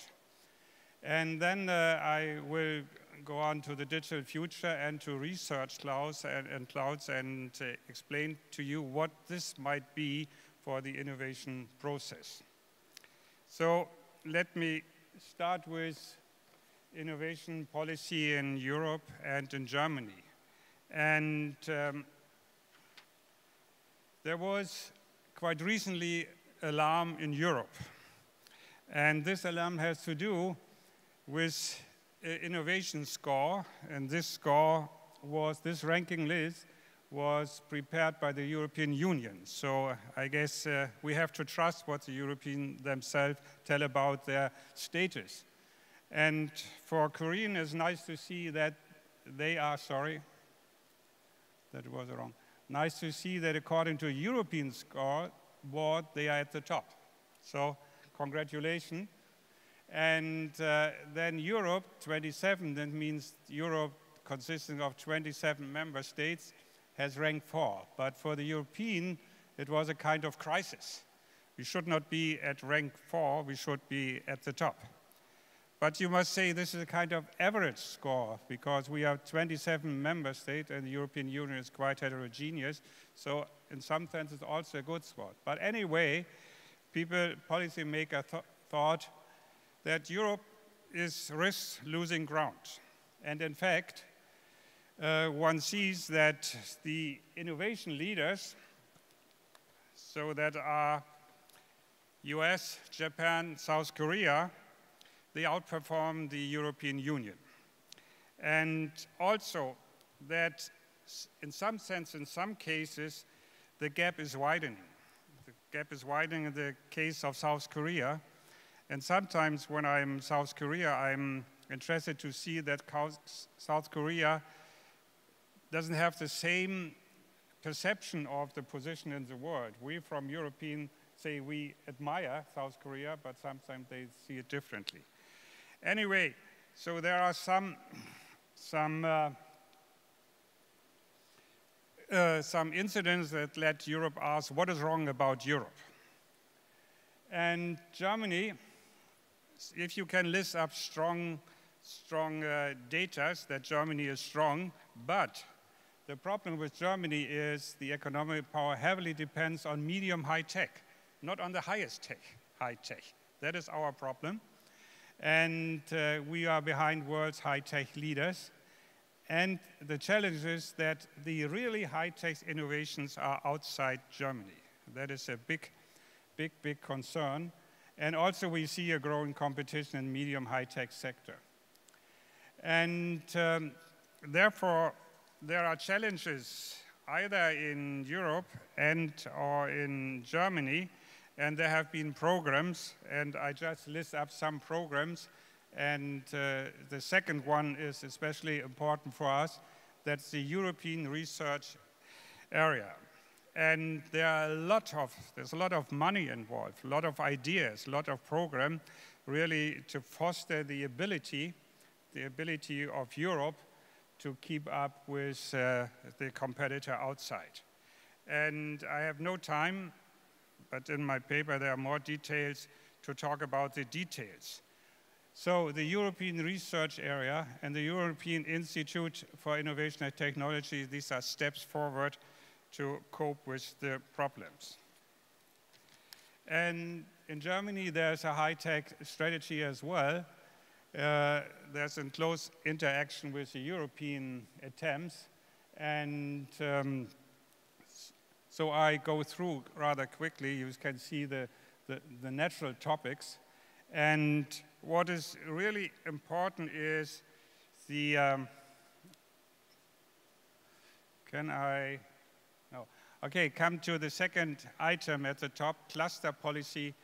And then I will go on to the digital future and to research clouds and clouds and explain to you what this might be for the innovation process. So let me start with innovation policy in Europe and in Germany. And there was quite recently alarm in Europe. And this alarm has to do with innovation score, and this score was, this ranking list was prepared by the European Union. So I guess we have to trust what the Europeans themselves tell about their status. And for Korean, it's nice to see that they are, sorry, that was wrong. Nice to see that according to European score board, they are at the top. So congratulations. And then Europe, 27, that means Europe consisting of 27 member states, has ranked 4. But for the European, it was a kind of crisis. We should not be at rank 4, we should be at the top. But you must say this is a kind of average score, because we have 27 member states and the European Union is quite heterogeneous. So in some sense, it's also a good score. But anyway, people, policymakers thought that Europe risks losing ground. And in fact, one sees that the innovation leaders, so that are US, Japan, South Korea, they outperform the European Union. And also that in some sense, in some cases, the gap is widening. The gap is widening in the case of South Korea. And sometimes when I'm in South Korea, I'm interested to see that South Korea doesn't have the same perception of the position in the world. We from European say we admire South Korea, but sometimes they see it differently. Anyway, so there are some incidents that let Europe ask, what is wrong about Europe? And Germany, if you can list up strong data that Germany is strong, but the problem with Germany is the economic power heavily depends on medium high tech, not on the highest tech, high tech. That is our problem. And we are behind world's high tech leaders. And the challenge is that the really high tech innovations are outside Germany. That is a big concern. And also we see a growing competition in medium high-tech sector. And therefore, there are challenges either in Europe and or in Germany, and there have been programs, and I just list up some programs, and the second one is especially important for us, that's the European Research Area. And there are there's a lot of money involved, a lot of ideas, a lot of program, really to foster the ability of Europe to keep up with the competitor outside. And I have no time, but in my paper there are more details to talk about the details. So the European Research Area and the European Institute for Innovation and Technology, these are steps forward to cope with the problems. And in Germany, there's a high-tech strategy as well. There's in close interaction with the European attempts. And so I go through rather quickly. You can see the natural topics. And what is really important is the, Okay, come to the second item at the top, cluster policy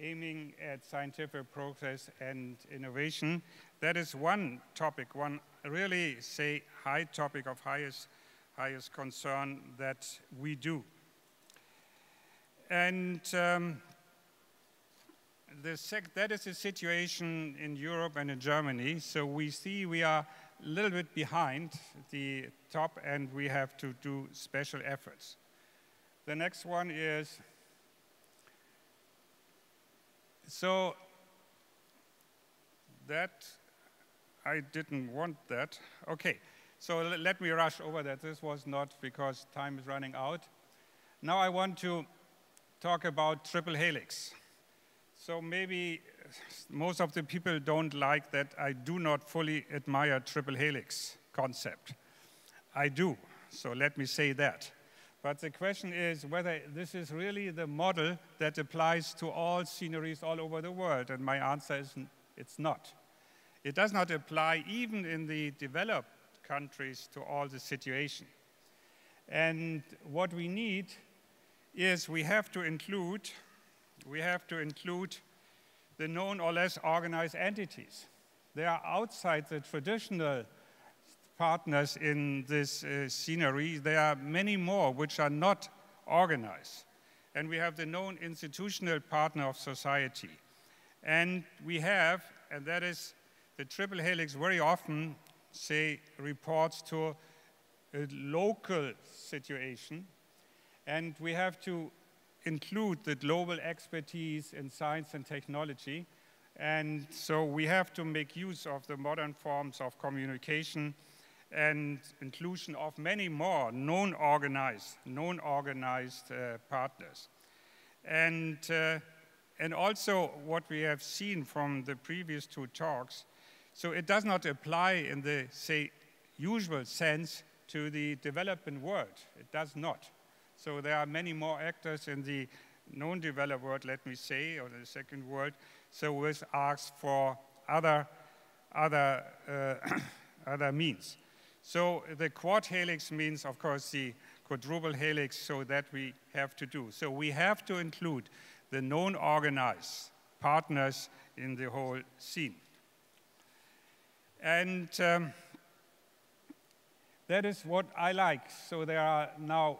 aiming at scientific progress and innovation. That is one topic, one really, say, high topic of highest concern that we do. And that is the situation in Europe and in Germany. So we see we are a little bit behind the top and we have to do special efforts. The next one is So that, I didn't want that. Okay, so let me rush over that. This was not because time is running out. Now I want to talk about triple helix. So maybe most of the people don't like that I do not fully admire triple helix concept. I do, so let me say that. But the question is whether this is really the model that applies to all sceneries all over the world, and my answer is it's not. It does not apply even in the developed countries to all the situation. And what we need is we have to include the known or less organized entities. They are outside the traditional partners in this scenery. There are many more which are not organized. And we have the known institutional partner of society. And we have, and that is the triple helix very often, say, reports to a local situation. And we have to include the global expertise in science and technology. And so we have to make use of the modern forms of communication and inclusion of many more non-organized partners. And also what we have seen from the previous two talks, so it does not apply in the, say, usual sense to the developing world. It does not. So there are many more actors in the non-developed world, let me say, or the second world, so we ask for other means. So the quad helix means, of course, the quadruple helix, so that we have to do. So we have to include the non-organized partners in the whole scene. And that is what I like. So there are now,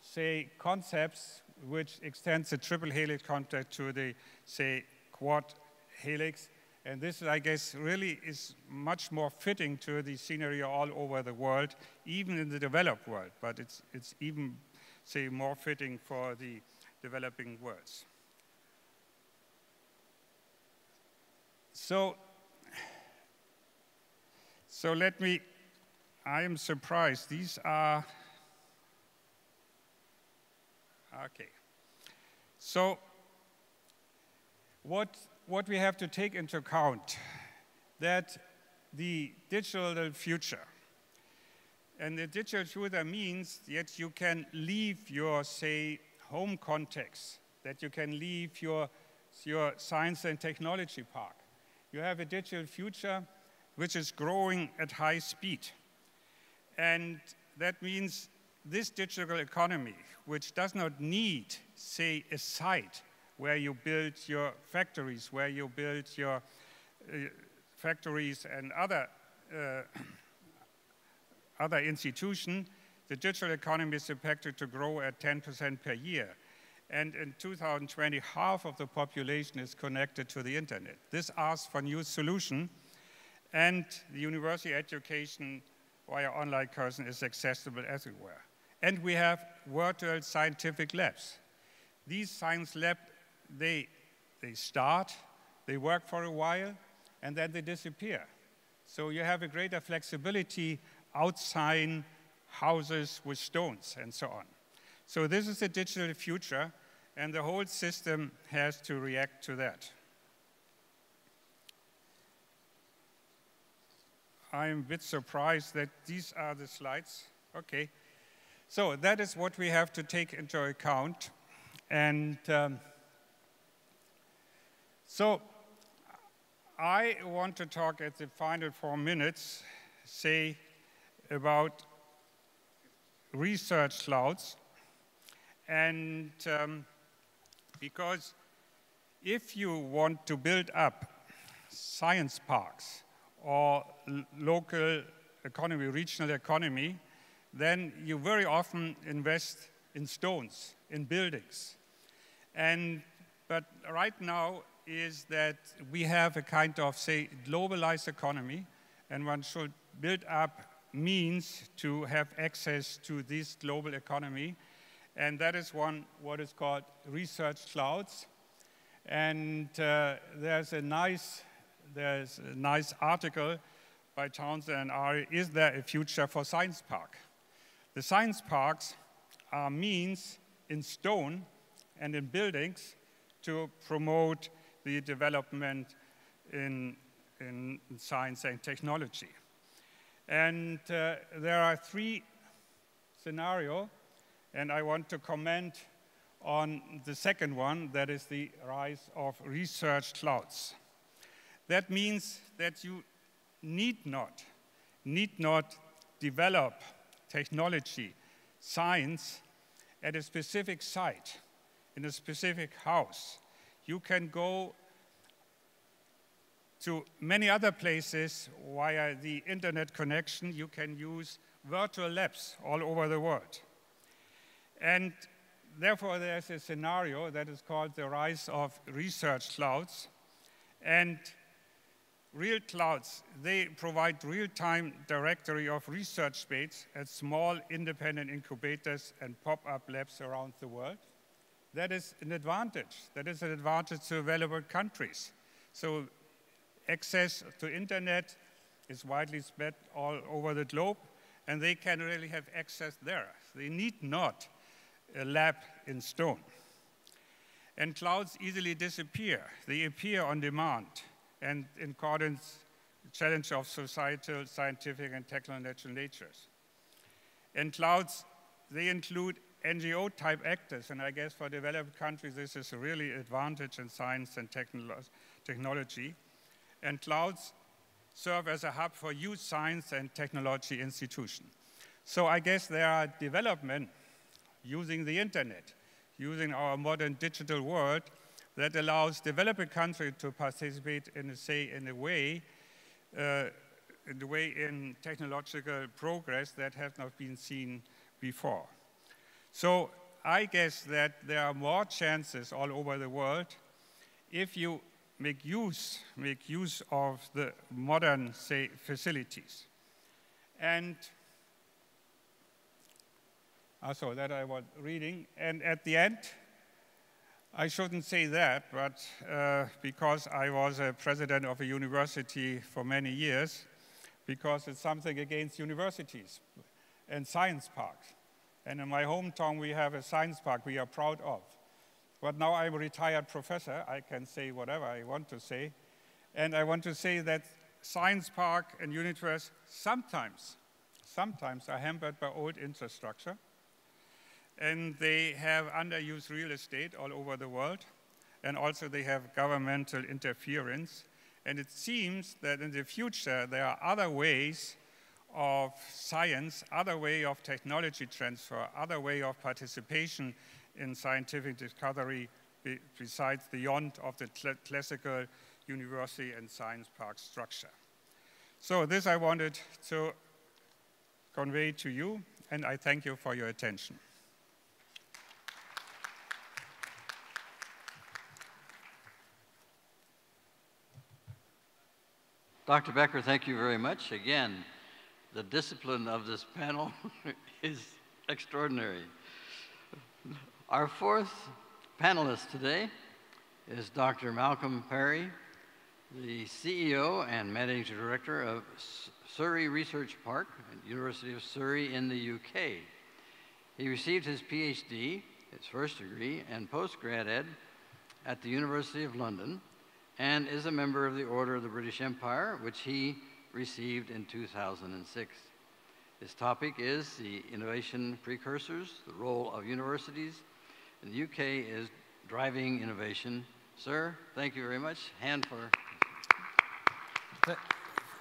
say, concepts which extends the triple helix concept to the, say, quad helix. And this, I guess, really is much more fitting to the scenery all over the world, even in the developed world. But it's even, say, more fitting for the developing worlds. So let me, I am surprised. These are, okay. So what we have to take into account, that the digital future, and the digital future means that you can leave your, say, home context, that you can leave your science and technology park. You have a digital future which is growing at high speed. And that means this digital economy, which does not need, say, a site where you build your factories, where you build your factories and other institutions, the digital economy is expected to grow at 10% per year. And in 2020, half of the population is connected to the internet. This asks for new solutions, and the university education via online courses is accessible everywhere. And we have virtual scientific labs. These science labs, they start, they work for a while, and then they disappear. So you have a greater flexibility outside houses with stones and so on. So this is the digital future, and the whole system has to react to that. I'm a bit surprised that these are the slides. Okay, so that is what we have to take into account. And so I want to talk at the final 4 minutes, say, about research clouds. And because if you want to build up science parks or local economy, regional economy, then you very often invest in stones, in buildings. But right now is that we have a kind of, say, globalized economy, and one should build up means to have access to this global economy. And that is what is called research clouds. And there's a nice article by Townsend and Ari, is there a future for science park? The science parks are means in stone and in buildings to promote the development in science and technology. And there are three scenarios, and I want to comment on the second one, that is the rise of research clouds. That means that you need not develop technology, science, at a specific site, in a specific house. You can go to many other places via the internet connection. You can use virtual labs all over the world. And therefore, there's a scenario that is called the rise of research clouds. And real clouds, they provide real-time directory of research space at small independent incubators and pop-up labs around the world. That is an advantage. That is an advantage to developing countries. So access to internet is widely spread all over the globe, and they can really have access there. They need not a lab in stone. And clouds easily disappear. They appear on demand and in accordance with the challenge of societal, scientific, and technological natures. And clouds, they include NGO-type actors, and I guess for developed countries, this is really an advantage in science and technology. And clouds serve as a hub for youth science and technology institutions. So I guess there are development using the internet, using our modern digital world that allows developing countries to participate in a way in technological progress that has not been seen before. So I guess that there are more chances all over the world if you make use of the modern, say, facilities. And so that I was reading. And at the end, I shouldn't say that, but because I was a president of a university for many years, because it's something against universities and science parks. And in my hometown, we have a science park we are proud of. But now I'm a retired professor. I can say whatever I want to say. And I want to say that science park and universities sometimes are hampered by old infrastructure. And they have underused real estate all over the world. And also they have governmental interference. And it seems that in the future, there are other ways of science, other way of technology transfer, other way of participation in scientific discovery besides the yond of the classical university and science park structure. So this I wanted to convey to you, and I thank you for your attention. Dr. Becker, thank you very much. Again, the discipline of this panel is extraordinary. Our fourth panelist today is Dr. Malcolm Parry, the CEO and Managing Director of Surrey Research Park at University of Surrey in the UK. He received his PhD, his first degree, and post-grad ed at the University of London, and is a member of the Order of the British Empire, which he received in 2006. His topic is the innovation precursors, the role of universities, and the UK is driving innovation. Sir, thank you very much. Hand for...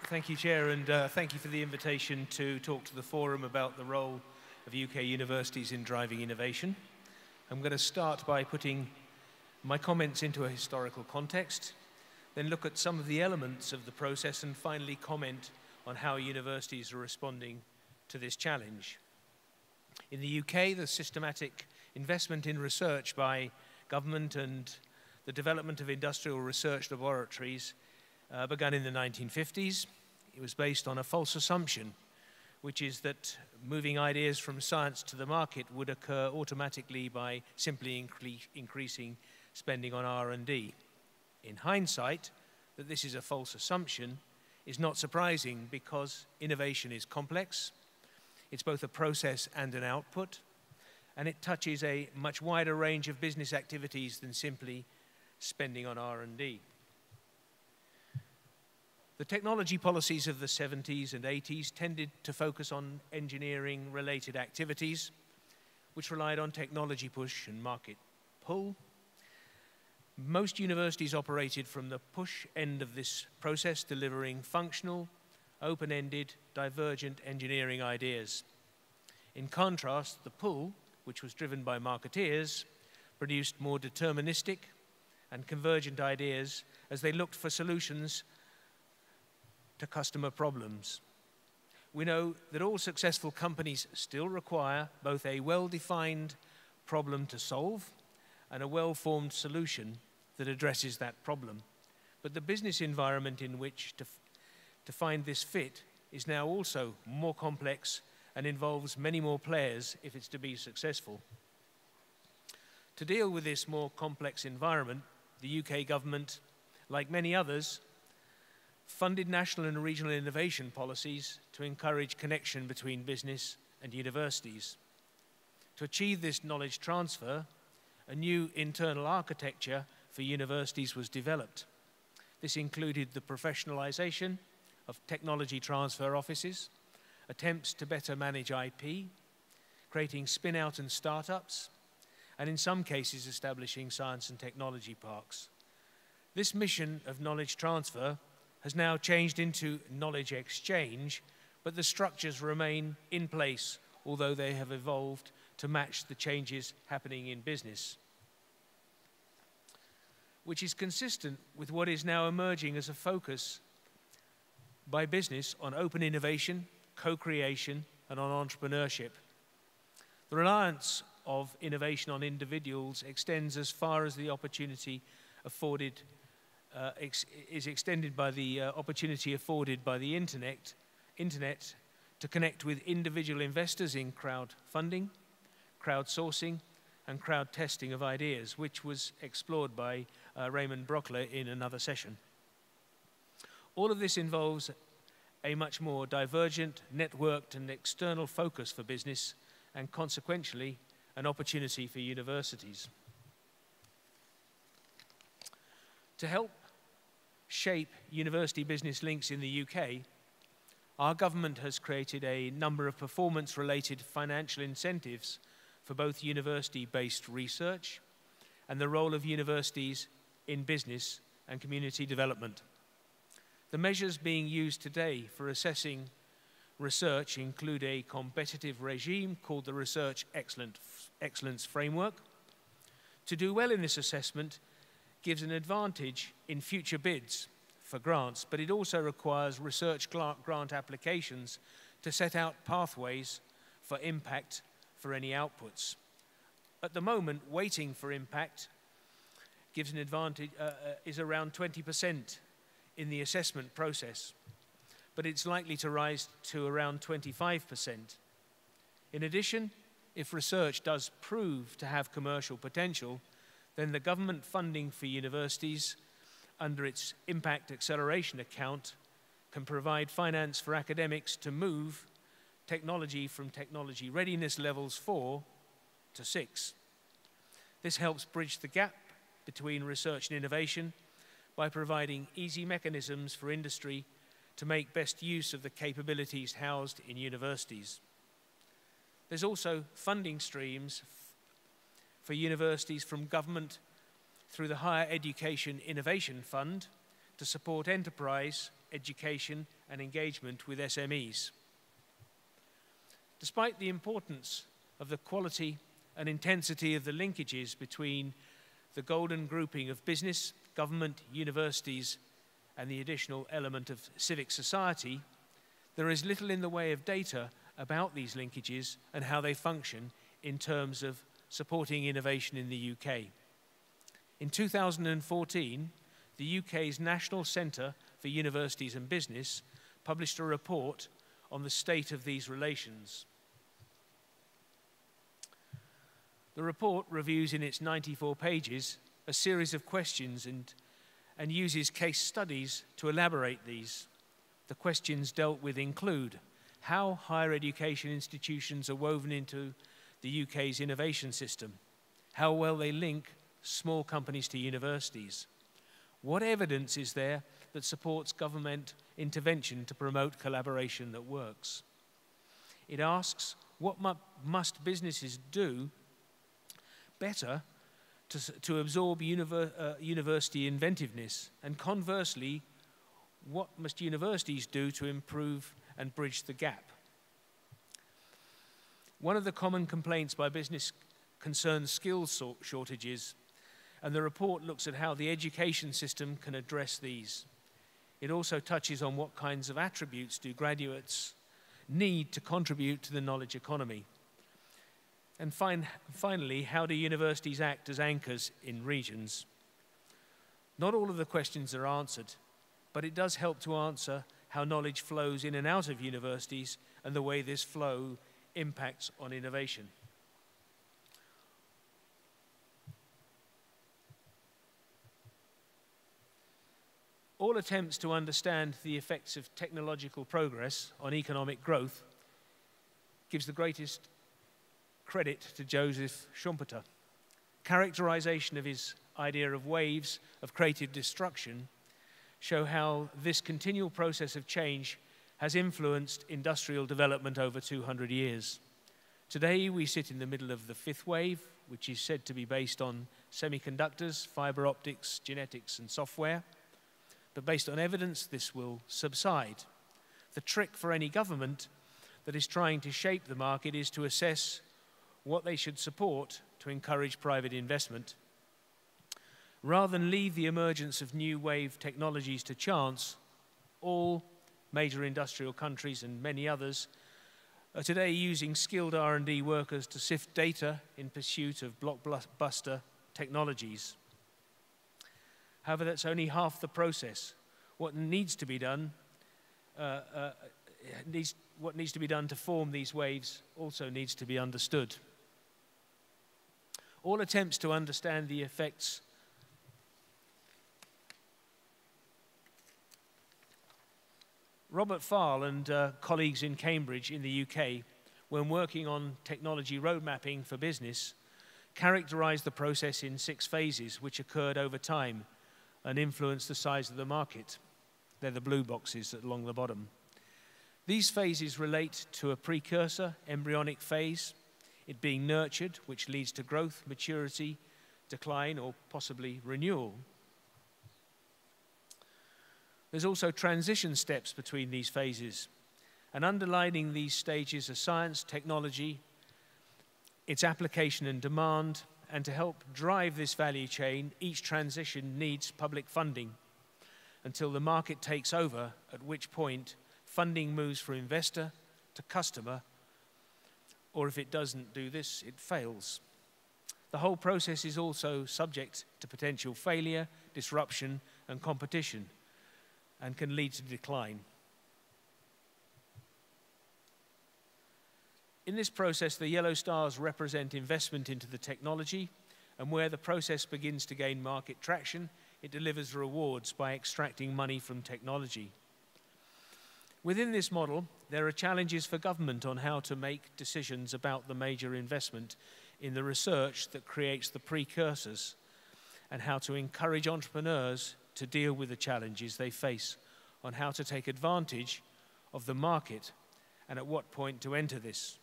Thank you, Chair, and thank you for the invitation to talk to the forum about the role of UK universities in driving innovation. I'm going to start by putting my comments into a historical context, then look at some of the elements of the process, and finally comment on how universities are responding to this challenge. In the UK, the systematic investment in research by government and the development of industrial research laboratories began in the 1950s. It was based on a false assumption, which is that moving ideas from science to the market would occur automatically by simply increasing spending on R&D. In hindsight, that this is a false assumption is not surprising because innovation is complex. It's both a process and an output, and it touches a much wider range of business activities than simply spending on R&D. The technology policies of the 70s and 80s tended to focus on engineering-related activities, which relied on technology push and market pull. Most universities operated from the push end of this process, delivering functional, open-ended, divergent engineering ideas. In contrast, the pull, which was driven by marketeers, produced more deterministic and convergent ideas as they looked for solutions to customer problems. We know that all successful companies still require both a well-defined problem to solve and a well-formed solution that addresses that problem. But the business environment in which to find this fit is now also more complex and involves many more players if it's to be successful. To deal with this more complex environment, the UK government, like many others, funded national and regional innovation policies to encourage connection between business and universities. To achieve this knowledge transfer, a new internal architecture for universities was developed. This included the professionalization of technology transfer offices, attempts to better manage IP, creating spin-out and startups, and in some cases establishing science and technology parks. This mission of knowledge transfer has now changed into knowledge exchange, but the structures remain in place, although they have evolved to match the changes happening in business, which is consistent with what is now emerging as a focus by business on open innovation, co-creation, and on entrepreneurship. The reliance of innovation on individuals extends as far as the opportunity afforded is extended by the opportunity afforded by the internet to connect with individual investors in crowdfunding, crowdsourcing, and crowd testing of ideas, which was explored by Raymond Brockler in another session. All of this involves a much more divergent, networked, and external focus for business, and consequentially, an opportunity for universities. To help shape university business links in the UK, our government has created a number of performance-related financial incentives for both university-based research and the role of universities in business and community development. The measures being used today for assessing research include a competitive regime called the Research Excellence Framework. To do well in this assessment gives an advantage in future bids for grants, but it also requires research grant applications to set out pathways for impact for any outputs. At the moment, waiting for impact gives an advantage, is around 20% in the assessment process, but it's likely to rise to around 25%. In addition, if research does prove to have commercial potential, then the government funding for universities under its Impact Acceleration Account can provide finance for academics to move technology from technology readiness levels 4 to 6. This helps bridge the gap between research and innovation by providing easy mechanisms for industry to make best use of the capabilities housed in universities. There's also funding streams for universities from government through the Higher Education Innovation Fund to support enterprise, education, and engagement with SMEs. Despite the importance of the quality and intensity of the linkages between the golden grouping of business, government, universities, and the additional element of civic society, there is little in the way of data about these linkages and how they function in terms of supporting innovation in the UK. In 2014, the UK's National Centre for Universities and Business published a report on the state of these relations. The report reviews in its 94 pages a a series of questions and uses case studies to elaborate these. The questions dealt with include how higher education institutions are woven into the UK's innovation system, how well they link small companies to universities, what evidence is there that supports government intervention to promote collaboration that works. It asks, what must businesses do better to absorb university inventiveness? And conversely, what must universities do to improve and bridge the gap? One of the common complaints by business concerns skills shortages, and the report looks at how the education system can address these. It also touches on what kinds of attributes do graduates need to contribute to the knowledge economy. And finally, how do universities act as anchors in regions? Not all of the questions are answered, but it does help to answer how knowledge flows in and out of universities and the way this flow impacts on innovation. All attempts to understand the effects of technological progress on economic growth gives the greatest credit to Joseph Schumpeter. Characterization of his idea of waves of creative destruction show how this continual process of change has influenced industrial development over 200 years. Today we sit in the middle of the fifth wave, which is said to be based on semiconductors, fiber optics, genetics and software, but based on evidence this will subside. The trick for any government that is trying to shape the market is to assess what they should support to encourage private investment. Rather than leave the emergence of new wave technologies to chance, all major industrial countries and many others are today using skilled R&D workers to sift data in pursuit of blockbuster technologies. However, that's only half the process. What needs to be done to form these waves also needs to be understood. All attempts to understand the effects Robert Farl and colleagues in Cambridge in the UK, when working on technology road mapping for business, characterized the process in 6 phases which occurred over time and influenced the size of the market. They're the blue boxes along the bottom. These phases relate to a precursor, embryonic phase, it being nurtured, which leads to growth, maturity, decline, or possibly renewal. There's also transition steps between these phases, and underlining these stages are science, technology, its application and demand, and to help drive this value chain, each transition needs public funding until the market takes over, at which point funding moves from investor to customer, or if it doesn't do this, it fails. The whole process is also subject to potential failure, disruption, and competition, and can lead to decline. In this process, the yellow stars represent investment into the technology, and where the process begins to gain market traction, it delivers rewards by extracting money from technology. Within this model, there are challenges for government on how to make decisions about the major investment in the research that creates the precursors, and how to encourage entrepreneurs to deal with the challenges they face on how to take advantage of the market and at what point to enter this.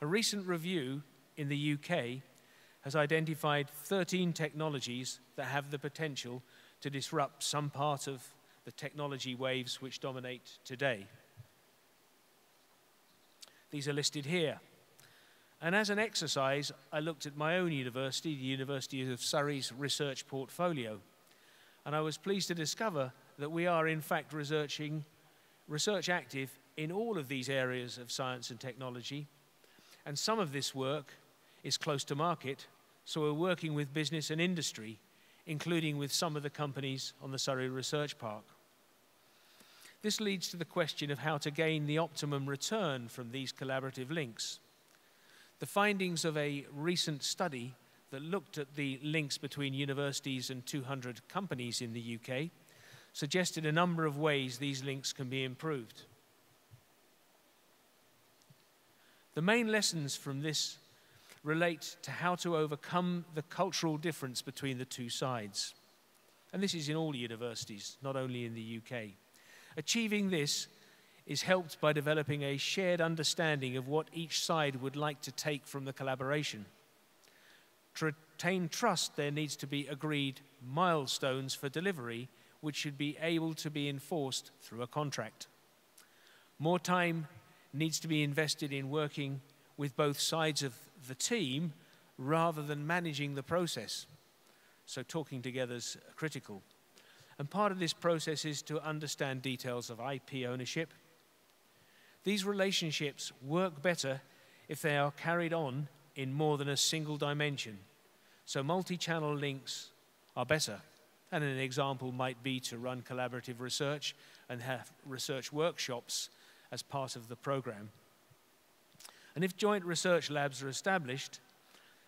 A recent review in the UK has identified 13 technologies that have the potential to disrupt some part of the technology waves which dominate today. These are listed here. And as an exercise, I looked at my own university, the University of Surrey's research portfolio. And I was pleased to discover that we are in fact research active in all of these areas of science and technology. And some of this work is close to market, so we're working with business and industry, including with some of the companies on the Surrey Research Park. This leads to the question of how to gain the optimum return from these collaborative links. The findings of a recent study that looked at the links between universities and 200 companies in the UK suggested a number of ways these links can be improved. The main lessons from this relate to how to overcome the cultural difference between the two sides. And this is in all universities, not only in the UK. Achieving this is helped by developing a shared understanding of what each side would like to take from the collaboration. To retain trust, there needs to be agreed milestones for delivery, which should be able to be enforced through a contract. More time needs to be invested in working with both sides of the team rather than managing the process. So talking together is critical. And part of this process is to understand details of IP ownership. These relationships work better if they are carried on in more than a single dimension. So multi-channel links are better. And an example might be to run collaborative research and have research workshops as part of the program. And if joint research labs are established,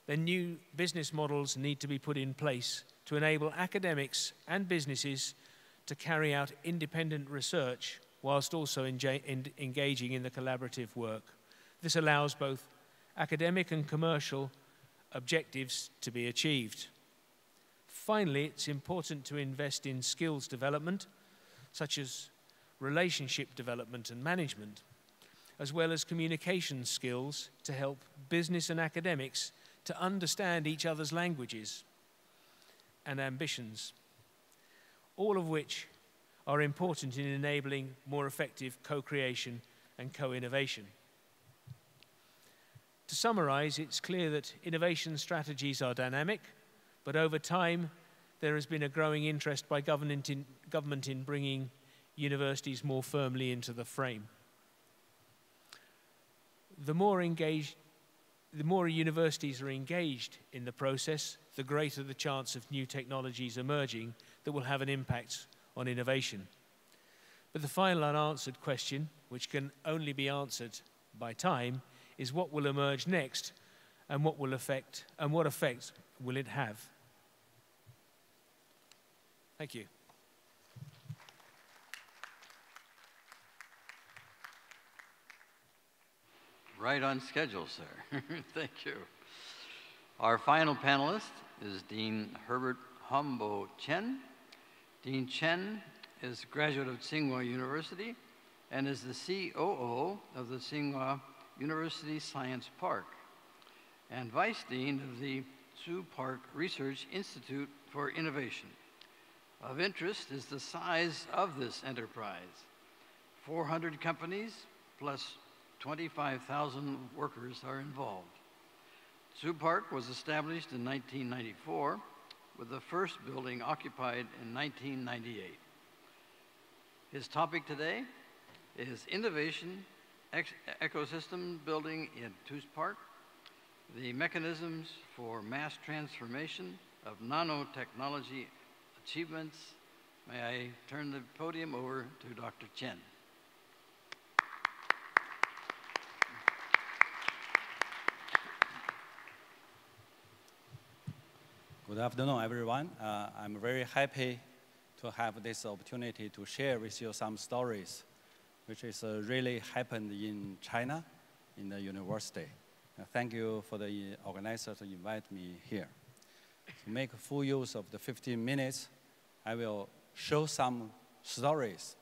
then new business models need to be put in place to enable academics and businesses to carry out independent research whilst also engaging in the collaborative work. This allows both academic and commercial objectives to be achieved. Finally, it's important to invest in skills development, such as relationship development and management, as well as communication skills to help business and academics to understand each other's languages and ambitions, all of which are important in enabling more effective co-creation and co-innovation. To summarize, it's clear that innovation strategies are dynamic, but over time, there has been a growing interest by government in bringing universities more firmly into the frame. The more universities are engaged in the process, the greater the chance of new technologies emerging that will have an impact on innovation. But the final unanswered question, which can only be answered by time, is what will emerge next and what effect will it have? Thank you. Right on schedule, sir. Thank you. Our final panelist is Dean Herbert Humbo Chen. Dean Chen is a graduate of Tsinghua University and is the COO of the Tsinghua University Science Park and Vice Dean of the TusPark Research Institute for Innovation. Of interest is the size of this enterprise, 400 companies plus 25,000 workers are involved. TusPark was established in 1994, with the first building occupied in 1998. His topic today is innovation, ecosystem building in TusPark, the mechanisms for mass transformation of nanotechnology achievements. May I turn the podium over to Dr. Chen. Good afternoon, everyone. I'm very happy to have this opportunity to share with you some stories which is really happened in China, in the university. Thank you for the organizer to invite me here. To make full use of the 15 minutes, I will show some stories.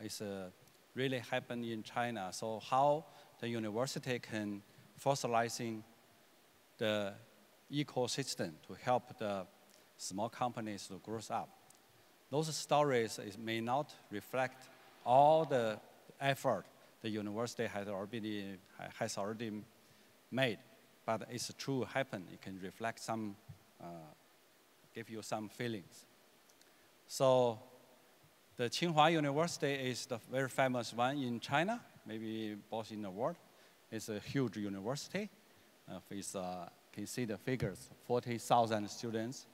It's really happened in China, so how the university can fossilizing the ecosystem to help the small companies to grow up. Those stories may not reflect all the effort the university has already made, but it's true happen. It can reflect some, give you some feelings. So the Tsinghua University is the very famous one in China, maybe both in the world. It's a huge university. It's can see the figures, 40,000 students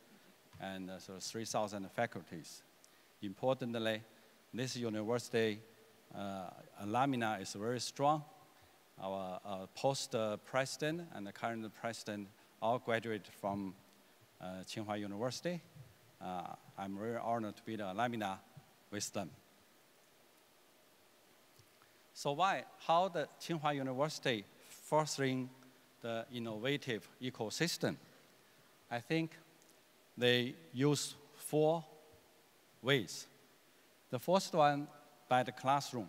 and so 3,000 faculties. Importantly, this university alumina is very strong. Our post-president and the current president all graduates from Tsinghua University. I'm very honored to be the alumna with them. So how the Tsinghua University fostering the innovative ecosystem? I think they use four ways. The first one, by the classroom.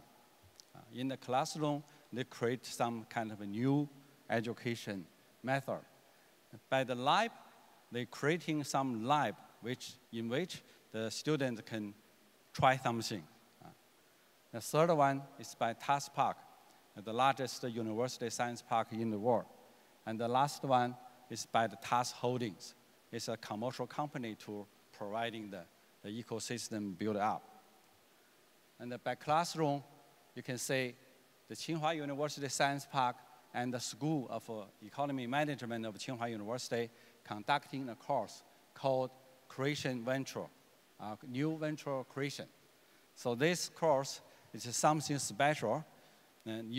In the classroom, they create some kind of a new education method. By the lab, they're creating some lab in which the students can try something. The third one is by TusPark, the largest university science park in the world. And the last one is by the TUS Holdings. It's a commercial company to providing the ecosystem build up. And by classroom, you can say the Tsinghua University Science Park and the School of Economy Management of Tsinghua University conducting a course called Creation Venture, New Venture Creation. So this course is something special. And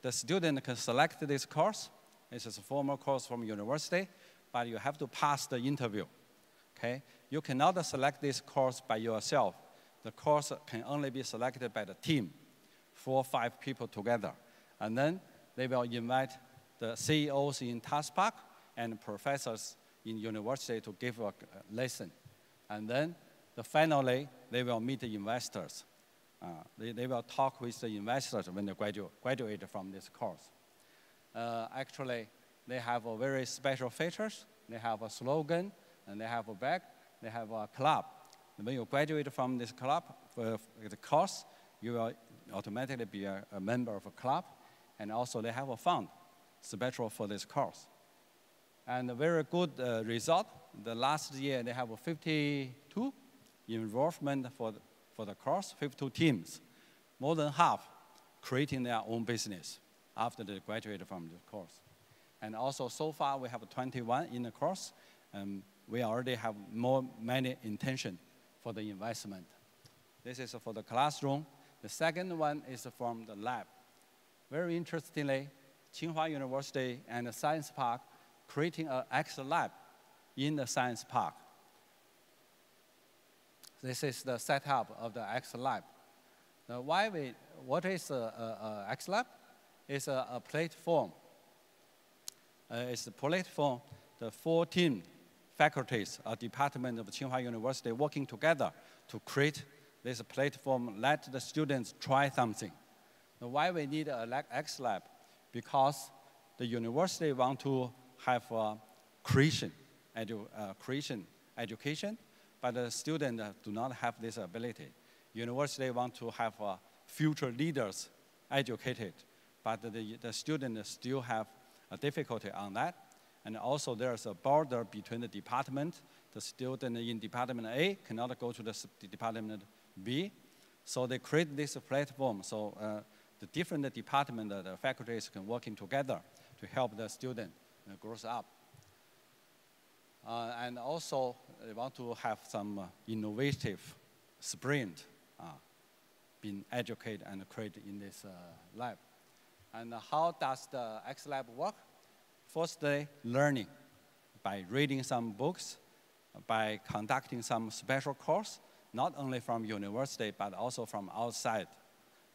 the student can select this course. It's a formal course from university, but you have to pass the interview, okay? You cannot select this course by yourself. The course can only be selected by the team, 4 or 5 people together. And then they will invite the CEOs in TusPark and professors in university to give a lesson. And then finally, they will meet the investors. They will talk with the investors when they graduate from this course. Actually, they have a very special features. They have a slogan, and they have a bag, they have a club. And when you graduate from this club, the course, you will automatically be a member of a club. And also, they have a fund special for this course. And a very good result. The last year, they have 52 involvement for the course, 52 teams. More than half creating their own business after they graduate from the course. And also, so far, we have 21 in the course. And we already have many intentions for the investment. This is for the classroom. The second one is from the lab. Very interestingly, Tsinghua University and the Science Park creating an extra lab in the Science Park. This is the setup of the extra lab. Now, what is the extra lab? It's a platform. It's a platform. The 14 faculties or department of Tsinghua University working together to create this platform. Let the students try something. Now, why we need an extra lab? Because the university want to have creation education, but the students do not have this ability. University want to have future leaders educated, but the students still have a difficulty on that. And also there's a border between the department. The student in department A cannot go to the department B. So they create this platform so the different departments, the faculties can work together to help the student grows up. And also, they want to have some innovative sprint being educated and created in this lab. And how does the X-Lab work? Firstly, learning by reading some books, by conducting some special course, not only from university, but also from outside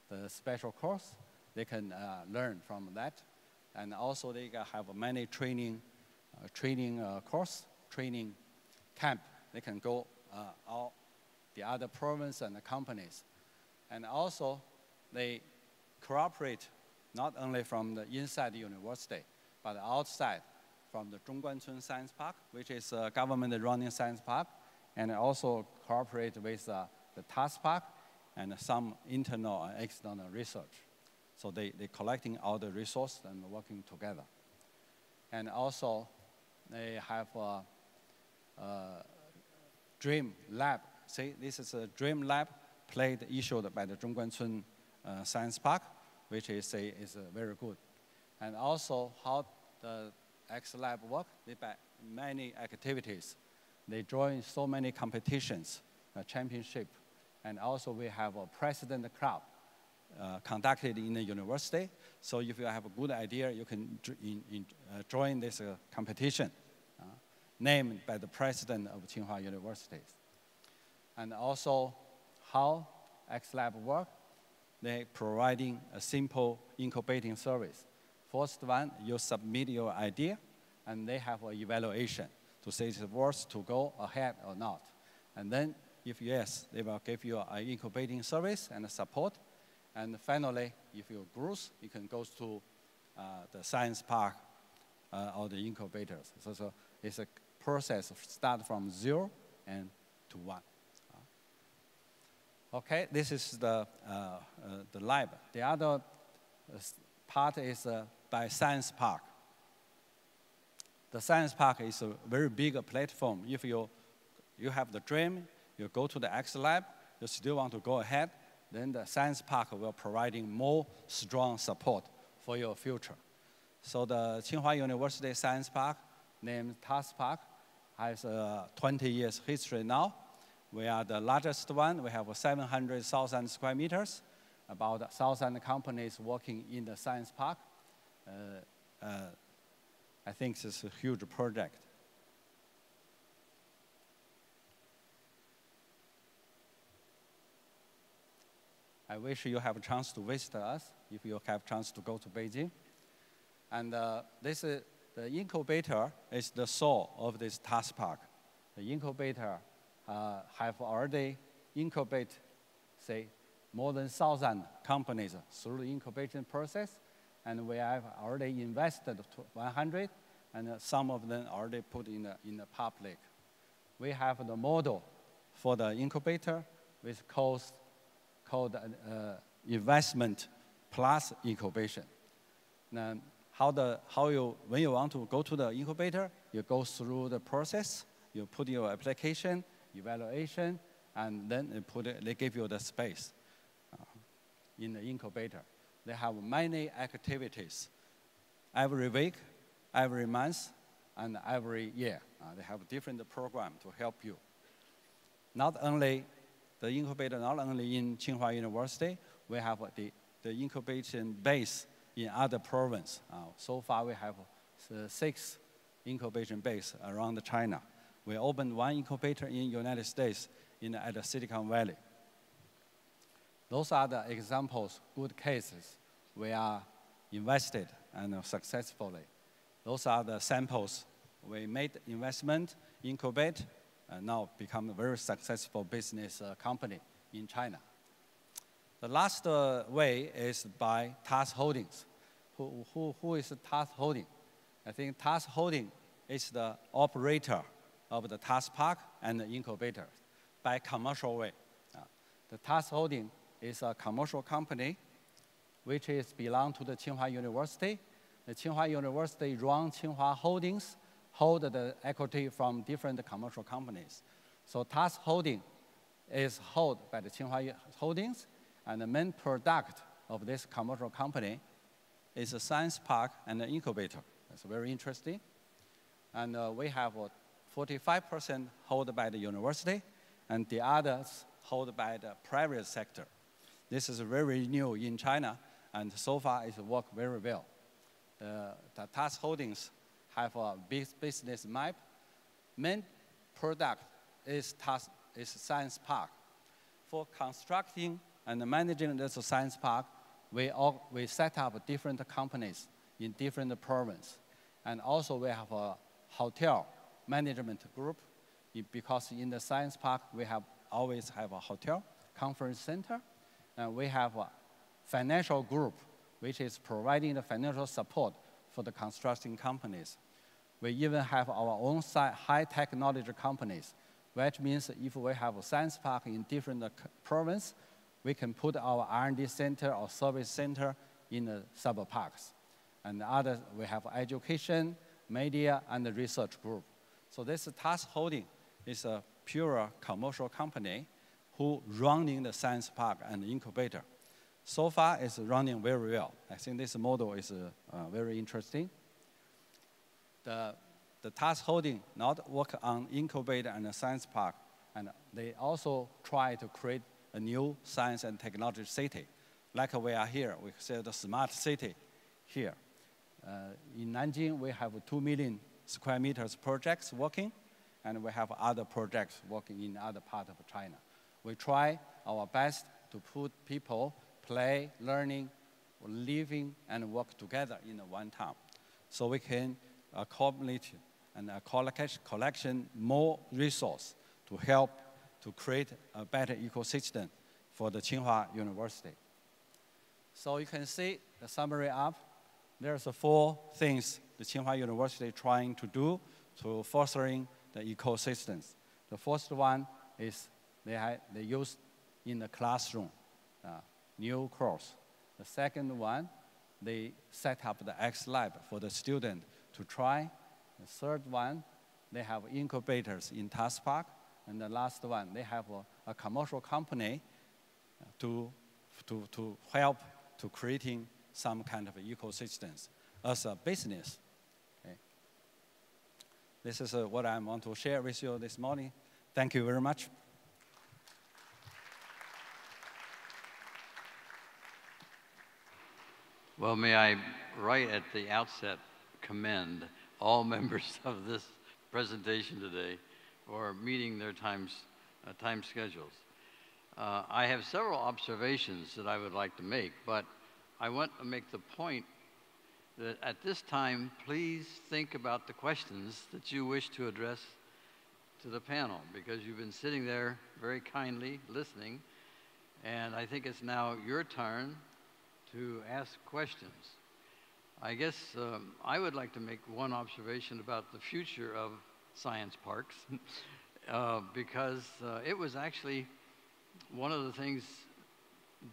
the special course. They can learn from that. And also, they have many training camp. They can go all the other provinces and the companies. And also, they cooperate not only from the inside the university, but outside from the Zhongguancun Science Park, which is a government-running science park, and also cooperate with the TusPark and some internal and external research. So they're collecting all the resources and working together. And also, they have a dream lab. See, this is a dream lab issued by the Zhongguancun Science Park, which is very good. And also, how the X Lab work? They by many activities. They join so many competitions, championship, and also we have a president club conducted in the university. So if you have a good idea, you can join this competition named by the president of Tsinghua University. And also how XLab work, they're providing a simple incubating service. First one, you submit your idea, and they have an evaluation to say it's worth to go ahead or not. And then, if yes, they will give you an incubating service and support. And finally, if you grow, you can go to the science park or the incubators. So it's a process of start from 0 to 1. Okay, this is the lab. The other part is by Science Park. The Science Park is a very big platform. If you have the dream, you go to the X Lab, you still want to go ahead, then the Science Park will providing more strong support for your future. So the Tsinghua University Science Park, named TusPark, has a 20 years history now. We are the largest one. We have 700,000 square meters, about 1,000 companies working in the science park. I think this is a huge project. I wish you have a chance to visit us, if you have a chance to go to Beijing. And this is the incubator is the soul of this task park. The incubator have already incubated, say, more than 1,000 companies through the incubation process, and we have already invested 100, and some of them already put in the public. We have the model for the incubator with cost called investment plus incubation. Now, when you want to go to the incubator, you go through the process, you put your application, evaluation, and then they give you the space in the incubator. They have many activities every week, every month, and every year. They have different programs to help you. Not only the incubator, not only in Tsinghua University, we have the incubation base in other provinces. So far we have 6 incubation bases around China. We opened one incubator in the United States at the Silicon Valley. Those are the examples, good cases we are invested and successfully. Those are the samples. We made investment, incubate, and now become a very successful business company in China. The last way is by TAS Holdings. Who is TAS Holding? I think TAS Holding is the operator of the TAS Park and the incubator by commercial way. The TAS Holding is a commercial company which is belong to the Tsinghua University. The Tsinghua University run Tsinghua Holdings, hold the equity from different commercial companies. So TAS Holding is held by the Tsinghua Holdings, and the main product of this commercial company is a science park and an incubator. That's very interesting. And we have 45% held by the university, and the others held by the private sector. This is very new in China, and so far it's worked very well. The TAS Holdings have a business map. Main product is science park. For constructing and managing this science park, we set up different companies in different provinces. And also we have a hotel management group, because in the science park we always have a hotel, conference center, and we have a financial group which is providing the financial support for the construction companies. We even have our own high-technology companies, which means if we have a science park in different provinces, we can put our R&D center or service center in the sub-parks. And others, we have education, media, and the research group. So this TAS Holding is a pure commercial company who running the science park and incubator. So far, it's running very well. I think this model is very interesting. The TAS Holding not work on incubator and the science park, and they also try to create a new science and technology city. Like we are here, we say the smart city here. In Nanjing, we have 2 million square meters projects working, and we have other projects working in other parts of China. We try our best to put people play, learning, living, and work together in one time, so we can accumulate and collection more resource to help to create a better ecosystem for the Tsinghua University. So you can see the summary up. There's four things the Tsinghua University is trying to do to fostering the ecosystems. The first one is they use in the classroom new course. The second one, they set up the X Lab for the student to try. The third one, they have incubators in TusPark. And the last one, they have a commercial company to help to creating some kind of ecosystems as a business. Okay. This is what I want to share with you this morning. Thank you very much. Well, may I, right at the outset, commend all members of this presentation today for meeting their time schedules. I have several observations that I would like to make, but I want to make the point that at this time, please think about the questions that you wish to address to the panel, because you've been sitting there very kindly listening, and I think it's now your turn to ask questions. I guess I would like to make one observation about the future of science parks, because it was actually one of the things,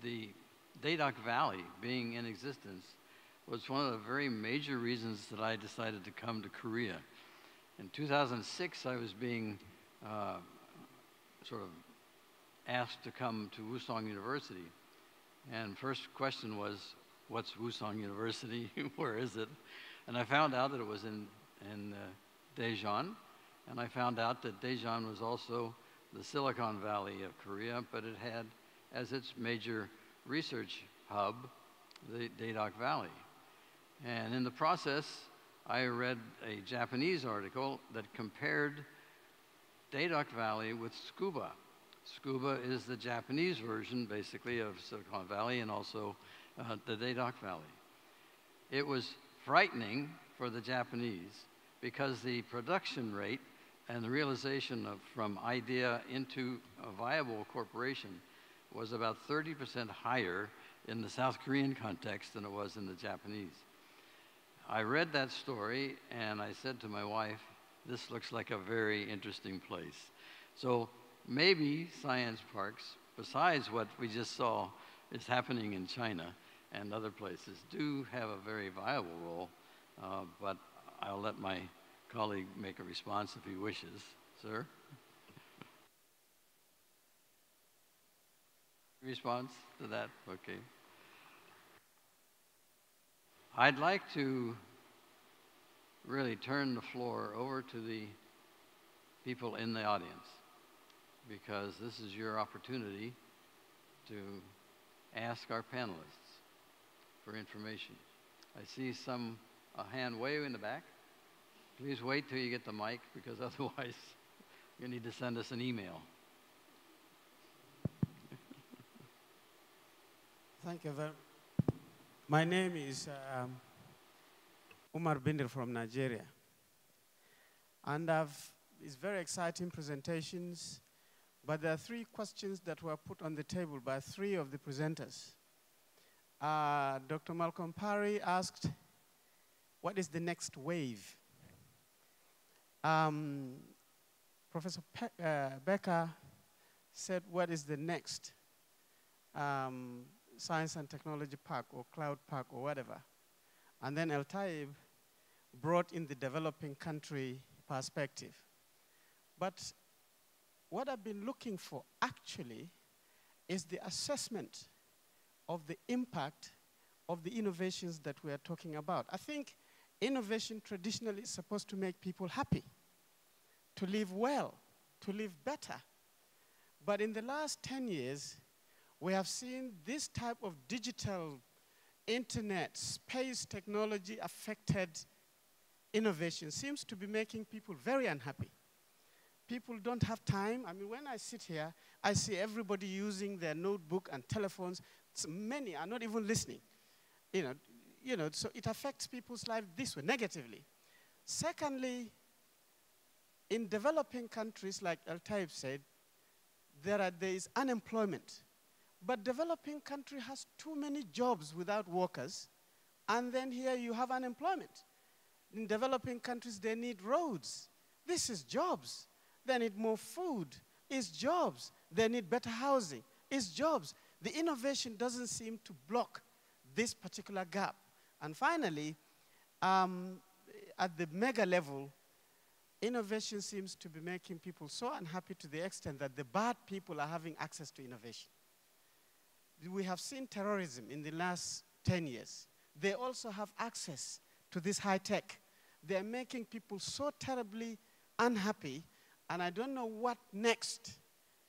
the Daedok Valley being in existence was one of the very major reasons that I decided to come to Korea. In 2006, I was being sort of asked to come to Woosong University. And first question was, what's Woosong University? Where is it? And I found out that it was in Daejeon. And I found out that Daejeon was also the Silicon Valley of Korea, but it had as its major research hub the Daedok Valley. And in the process, I read a Japanese article that compared Daedok Valley with scuba. Scuba is the Japanese version, basically, of Silicon Valley and also the Daedok Valley. It was frightening for the Japanese because the production rate and the realization of from idea into a viable corporation was about 30% higher in the South Korean context than it was in the Japanese. I read that story and I said to my wife, this looks like a very interesting place. So maybe science parks, besides what we just saw is happening in China and other places, do have a very viable role, but I'll let my colleague make a response if he wishes. Sir? Response to that? Okay. I'd like to really turn the floor over to the people in the audience, because this is your opportunity to ask our panelists for information. I see a hand way in the back. Please wait till you get the mic, because otherwise you need to send us an email. Thank you very much. My name is Umar Binder from Nigeria. And it's very exciting presentations. But there are three questions that were put on the table by three of the presenters. Dr. Malcolm Parry asked, what is the next wave? Professor Becker said, what is the next science and technology park or cloud park or whatever? And then El-Tayeb brought in the developing country perspective. But what I've been looking for, actually, is the assessment of the impact of the innovations that we are talking about. I think innovation traditionally is supposed to make people happy, to live well, to live better. But in the last 10 years, we have seen this type of digital internet, space technology affected innovation seems to be making people very unhappy. People don't have time. I mean, when I sit here, I see everybody using their notebook and telephones. So many are not even listening. You know, so it affects people's lives this way, negatively. Secondly, in developing countries, like El-Tayeb said, there is unemployment. But developing country has too many jobs without workers, and then here you have unemployment. In developing countries, they need roads. This is jobs. They need more food. It's jobs. They need better housing. It's jobs. The innovation doesn't seem to block this particular gap. And finally, at the mega level, innovation seems to be making people so unhappy to the extent that the bad people are having access to innovation. We have seen terrorism in the last 10 years. They also have access to this high tech. They're making people so terribly unhappy, and I don't know what next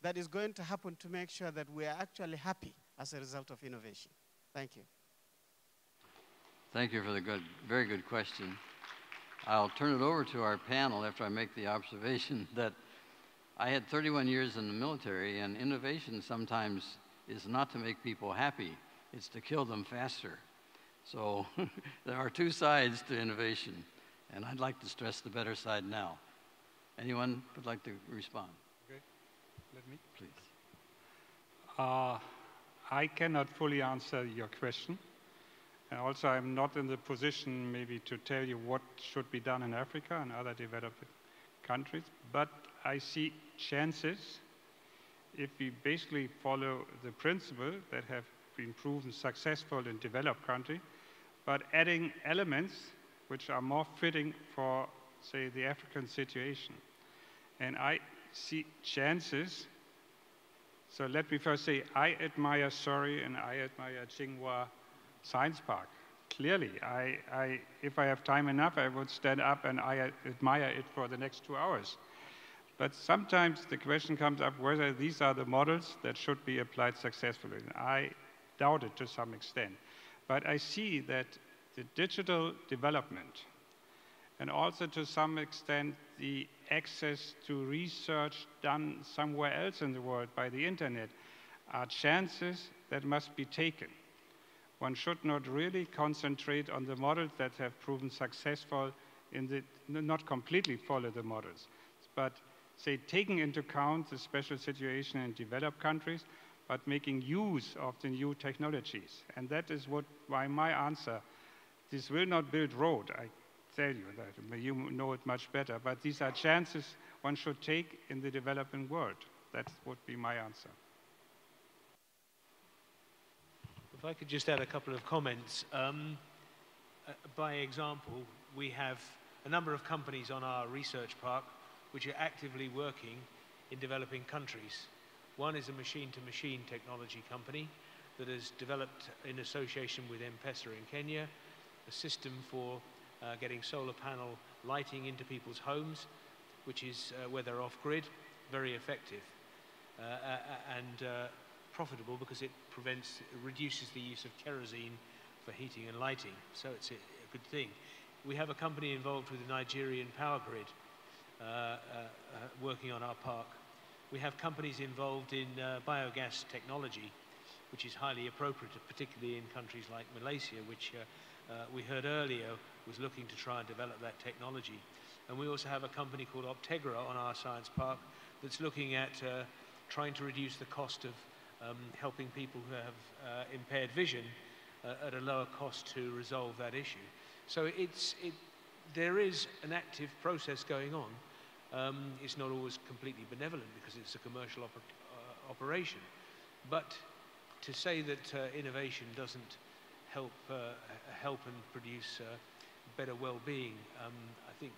that is going to happen to make sure that we are actually happy as a result of innovation. Thank you. Thank you for the very good question. I'll turn it over to our panel after I make the observation that I had 31 years in the military, and innovation sometimes is not to make people happy, it's to kill them faster. So there are two sides to innovation, and I'd like to stress the better side now. Anyone would like to respond? Okay, let me, please. I cannot fully answer your question. And also, I'm not in the position maybe to tell you what should be done in Africa and other developing countries, but I see chances if we basically follow the principle that have been proven successful in developed countries, but adding elements which are more fitting for, say, the African situation. And I see chances. So let me first say, I admire Surrey and I admire Tsinghua Science Park. Clearly, if I have time enough, I would stand up and I admire it for the next 2 hours. But sometimes the question comes up whether these are the models that should be applied successfully. I doubt it to some extent. But I see that the digital development and also to some extent the access to research done somewhere else in the world by the internet are chances that must be taken. One should not really concentrate on the models that have proven successful in the, not completely follow the models, but say taking into account the special situation in developed countries, but making use of the new technologies. And that is why my answer, this will not build road, I tell you that, you know it much better, but these are chances one should take in the developing world. That would be my answer. If I could just add a couple of comments. By example, we have a number of companies on our research park which are actively working in developing countries. One is a machine-to-machine technology company that has developed, in association with M-Pesa in Kenya, a system for getting solar panel lighting into people's homes, which is, where they're off-grid, very effective and profitable because it reduces the use of kerosene for heating and lighting. So it's a good thing. We have a company involved with the Nigerian power grid working on our park. We have companies involved in biogas technology, which is highly appropriate, particularly in countries like Malaysia, which we heard earlier was looking to try and develop that technology. And we also have a company called Optegra on our science park that's looking at trying to reduce the cost of helping people who have impaired vision at a lower cost to resolve that issue. So there is an active process going on. It's not always completely benevolent because it's a commercial operation. But to say that innovation doesn't help, and produce better well-being, I think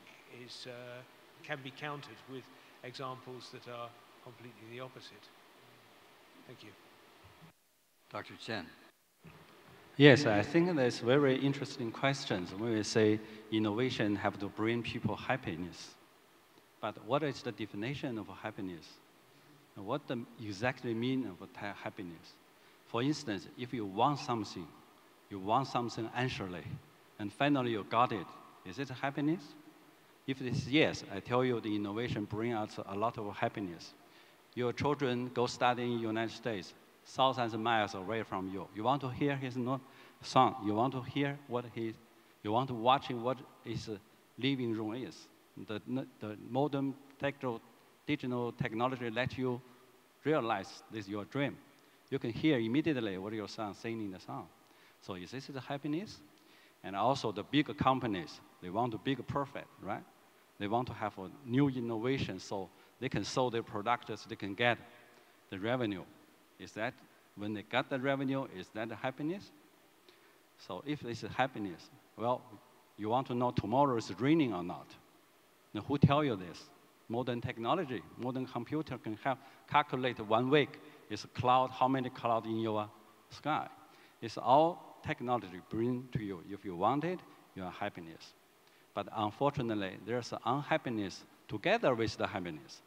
is, can be countered with examples that are completely the opposite. Thank you. Dr. Chen. Yes, I think that's very interesting questions when we say innovation have to bring people happiness. But what is the definition of happiness? What exactly mean of happiness? For instance, if you want something anxiously, and finally you got it, Is it happiness? If it is yes, I tell you the innovation brings us a lot of happiness. Your children go study in the United States, thousands of miles away from you. You want to hear his song. You want to hear what he, you want to watch what his living room is. The modern digital technology lets you realize this is your dream. You can hear immediately what your son singing the song. So is this the happiness? And also the big companies, they want a big profit, right? They want to have a new innovation so they can sell their products, they can get the revenue. Is that when they got the revenue, is that the happiness? So if it's happiness, well, you want to know tomorrow is raining or not. Now who tell you this? Modern technology, modern computer can calculate 1 week is a cloud, how many clouds in your sky. It's all technology bring to you. If you want it, you have happiness. But unfortunately, there's unhappiness together with the happiness.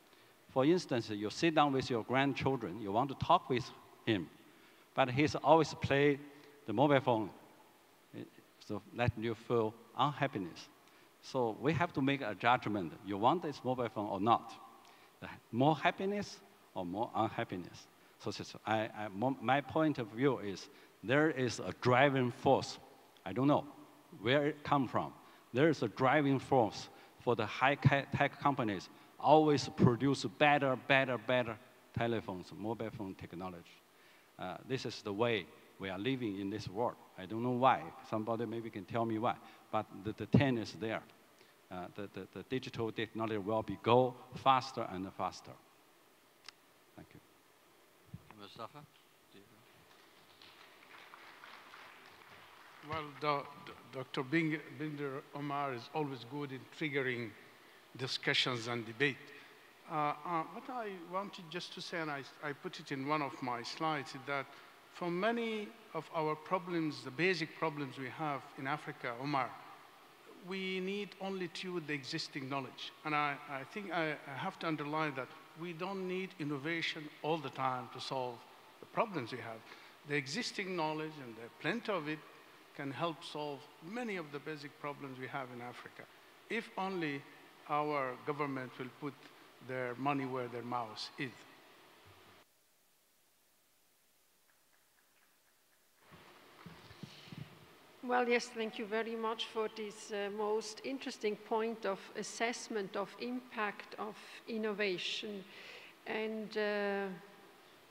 For instance, you sit down with your grandchildren, you want to talk with him, but he's always playing the mobile phone. So that you feel unhappiness. So we have to make a judgment. You want this mobile phone or not? More happiness or more unhappiness? So my point of view is there is a driving force. I don't know where it comes from. There is a driving force for the high-tech companies always produce better, better, better telephones, mobile phone technology. This is the way we are living in this world. I don't know why. Somebody maybe can tell me why. But the trend is there. The digital technology will be go faster and faster. Thank you. Mustafa? Well, Dr. Binder Omar is always good in triggering discussions and debate. What I wanted just to say, and I put it in one of my slides, is that for many of our problems, the basic problems we have in Africa, Omar, we need only to the existing knowledge. And I think I have to underline that we don't need innovation all the time to solve the problems we have. The existing knowledge, and there are plenty of it, can help solve many of the basic problems we have in Africa, if only our government will put their money where their mouth is. Well, yes, thank you very much for this most interesting point of assessment of impact of innovation and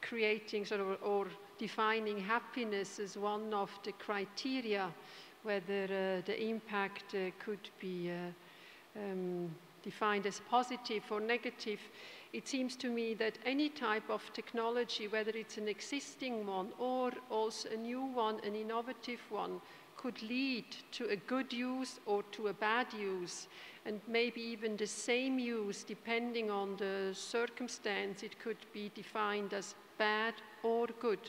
creating sort of or defining happiness as one of the criteria, whether the impact could be defined as positive or negative. It seems to me that any type of technology, whether it's an existing one or also a new one, an innovative one, could lead to a good use or to a bad use, and maybe even the same use, depending on the circumstance, it could be defined as bad or good.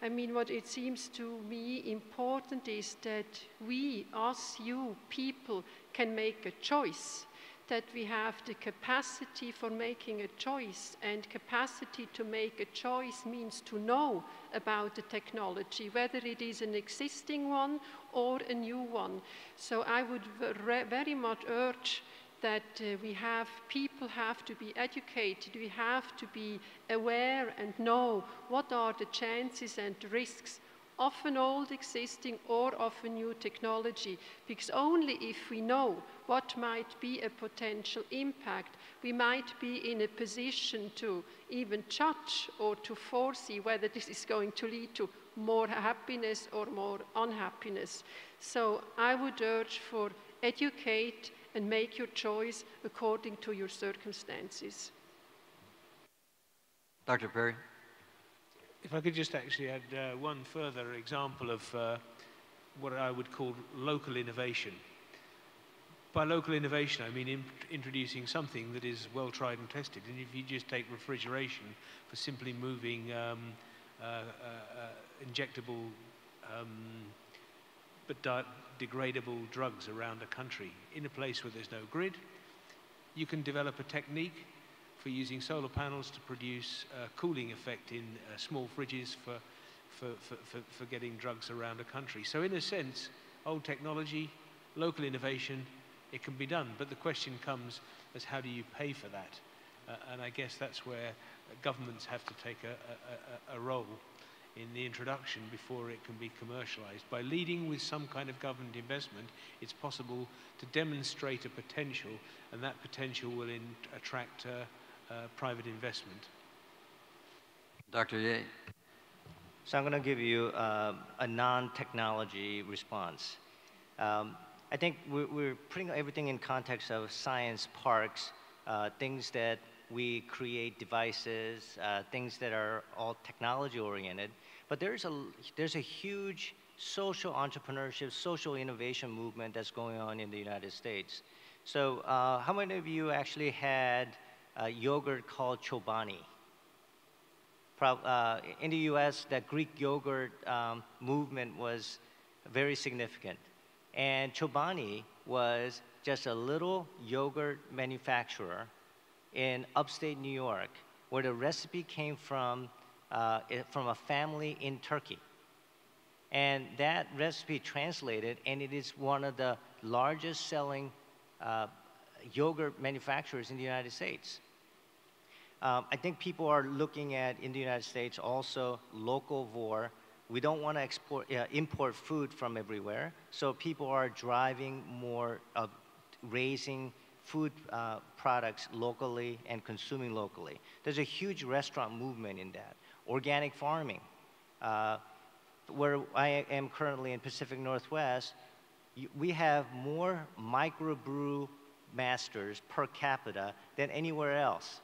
I mean, what it seems to me important is that we, us, you, people, can make a choice, that we have the capacity for making a choice, and capacity to make a choice means to know about the technology, whether it is an existing one or a new one. So I would very much urge that people have to be educated, we have to be aware and know what are the chances and risks of an old existing or of a new technology, because only if we know what might be a potential impact, we might be in a position to even judge or to foresee whether this is going to lead to more happiness or more unhappiness. So I would urge for educate and make your choice according to your circumstances. Dr. Parry. If I could just actually add one further example of what I would call local innovation. By local innovation, I mean introducing something that is well tried and tested. And if you just take refrigeration for simply moving injectable but degradable drugs around a country in a place where there's no grid, you can develop a technique for using solar panels to produce a cooling effect in small fridges for getting drugs around a country. So in a sense, old technology, local innovation, it can be done. But the question comes as how do you pay for that? And I guess that's where governments have to take a role in the introduction before it can be commercialized. By leading with some kind of government investment, it's possible to demonstrate a potential, and that potential will attract private investment. Dr. Yeigh. So I'm going to give you a non-technology response. I think we're putting everything in context of science parks, things that we create, devices, things that are all technology-oriented. But there's a huge social entrepreneurship, social innovation movement that's going on in the United States. So how many of you actually had a yogurt called Chobani? In the US, that Greek yogurt movement was very significant. And Chobani was just a little yogurt manufacturer in upstate New York, where the recipe came from a family in Turkey. And that recipe translated, and it is one of the largest selling yogurt manufacturers in the United States. I think people are looking at, in the United States, also locavore. We don't want to import food from everywhere, so people are driving more of raising food products locally and consuming locally. There's a huge restaurant movement in that. Organic farming, where I am currently in Pacific Northwest, we have more microbrew masters per capita than anywhere else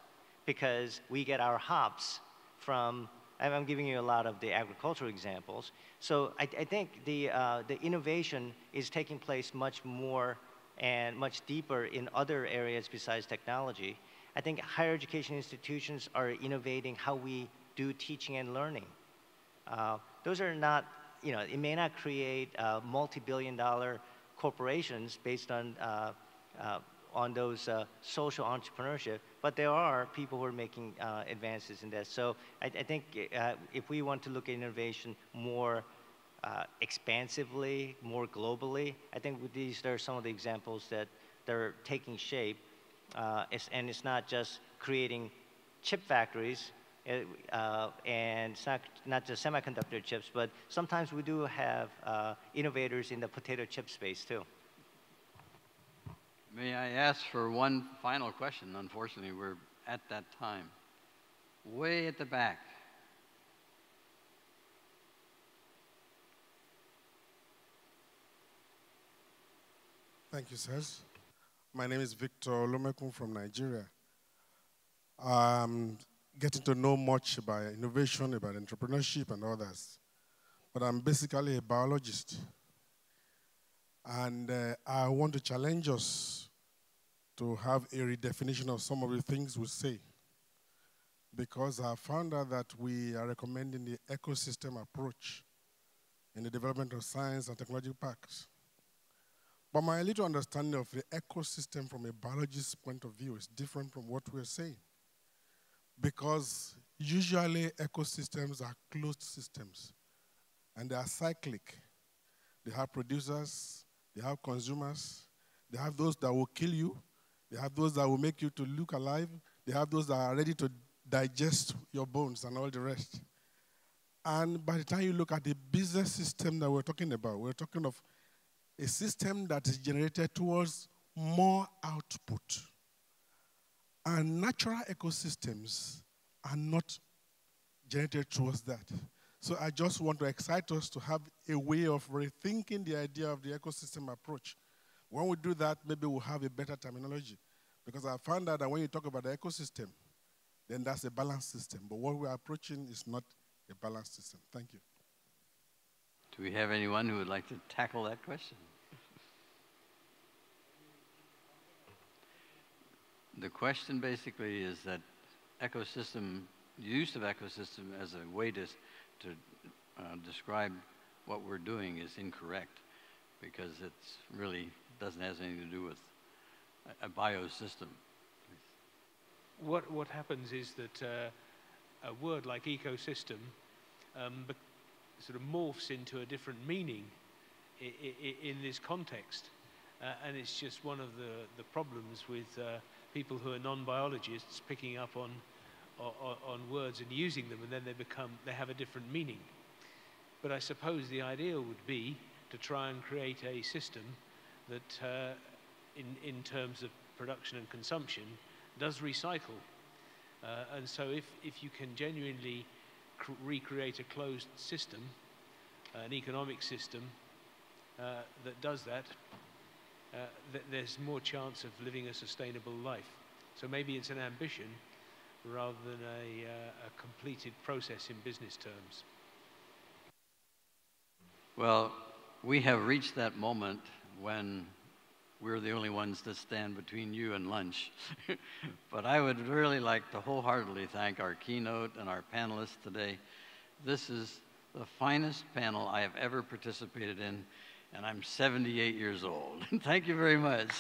because we get our hops from, I'm giving you a lot of the agricultural examples. So I think the innovation is taking place much more and much deeper in other areas besides technology. I think higher education institutions are innovating how we do teaching and learning. Those are not, you know, it may not create multi-billion-dollar corporations based on those social entrepreneurship, but there are people who are making advances in that. So I think if we want to look at innovation more expansively, more globally, I think with these there are some of the examples that they're taking shape, and it's not just creating chip factories, and it's not just semiconductor chips, but sometimes we do have innovators in the potato chip space too. May I ask for one final question? Unfortunately, we're at that time. Way at the back. Thank you, sirs. My name is Victor Olumekun from Nigeria. I'm getting to know much about innovation, about entrepreneurship and others, but I'm basically a biologist. And I want to challenge us to have a redefinition of some of the things we say, because I found out that we are recommending the ecosystem approach in the development of science and technology parks. But my little understanding of the ecosystem from a biologist's point of view is different from what we're saying. Because usually ecosystems are closed systems, and they are cyclic. They have producers, they have consumers, they have those that will kill you, they have those that will make you to look alive, they have those that are ready to digest your bones and all the rest. And by the time you look at the business system that we're talking about, we're talking of a system that is generated towards more output. And natural ecosystems are not generated towards that. So I just want to excite us to have a way of rethinking the idea of the ecosystem approach. When we do that, maybe we'll have a better terminology. Because I found out that when you talk about the ecosystem, then that's a balanced system. But what we're approaching is not a balanced system. Thank you. Do we have anyone who would like to tackle that question? The question basically is that ecosystem, use of ecosystem as a way to describe what we're doing is incorrect, because it really doesn't have anything to do with a biosystem. What happens is that a word like ecosystem sort of morphs into a different meaning in this context. and it's just one of the problems with people who are non-biologists picking up on words and using them, and then they have a different meaning. But I suppose the ideal would be to try and create a system that, in terms of production and consumption, does recycle. And so if you can genuinely recreate a closed system, an economic system that does that, there's more chance of living a sustainable life. So maybe it's an ambition rather than a completed process in business terms. Well, we have reached that moment when we're the only ones that stand between you and lunch. But I would really like to wholeheartedly thank our keynote and our panelists today. This is the finest panel I have ever participated in, and I'm 78 years old. Thank you very much.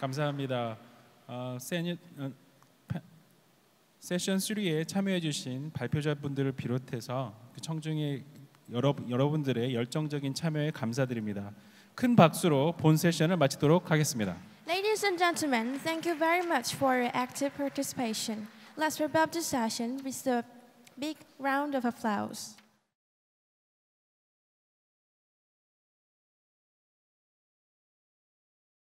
감사합니다. 세션 3에 참여해 주신 발표자분들을 비롯해서 청중의 여러분들의 열정적인 참여에 감사드립니다. 큰 박수로 본 세션을 마치도록 하겠습니다. Ladies and gentlemen, thank you very much for your active participation. Let's wrap up the session with a big round of applause.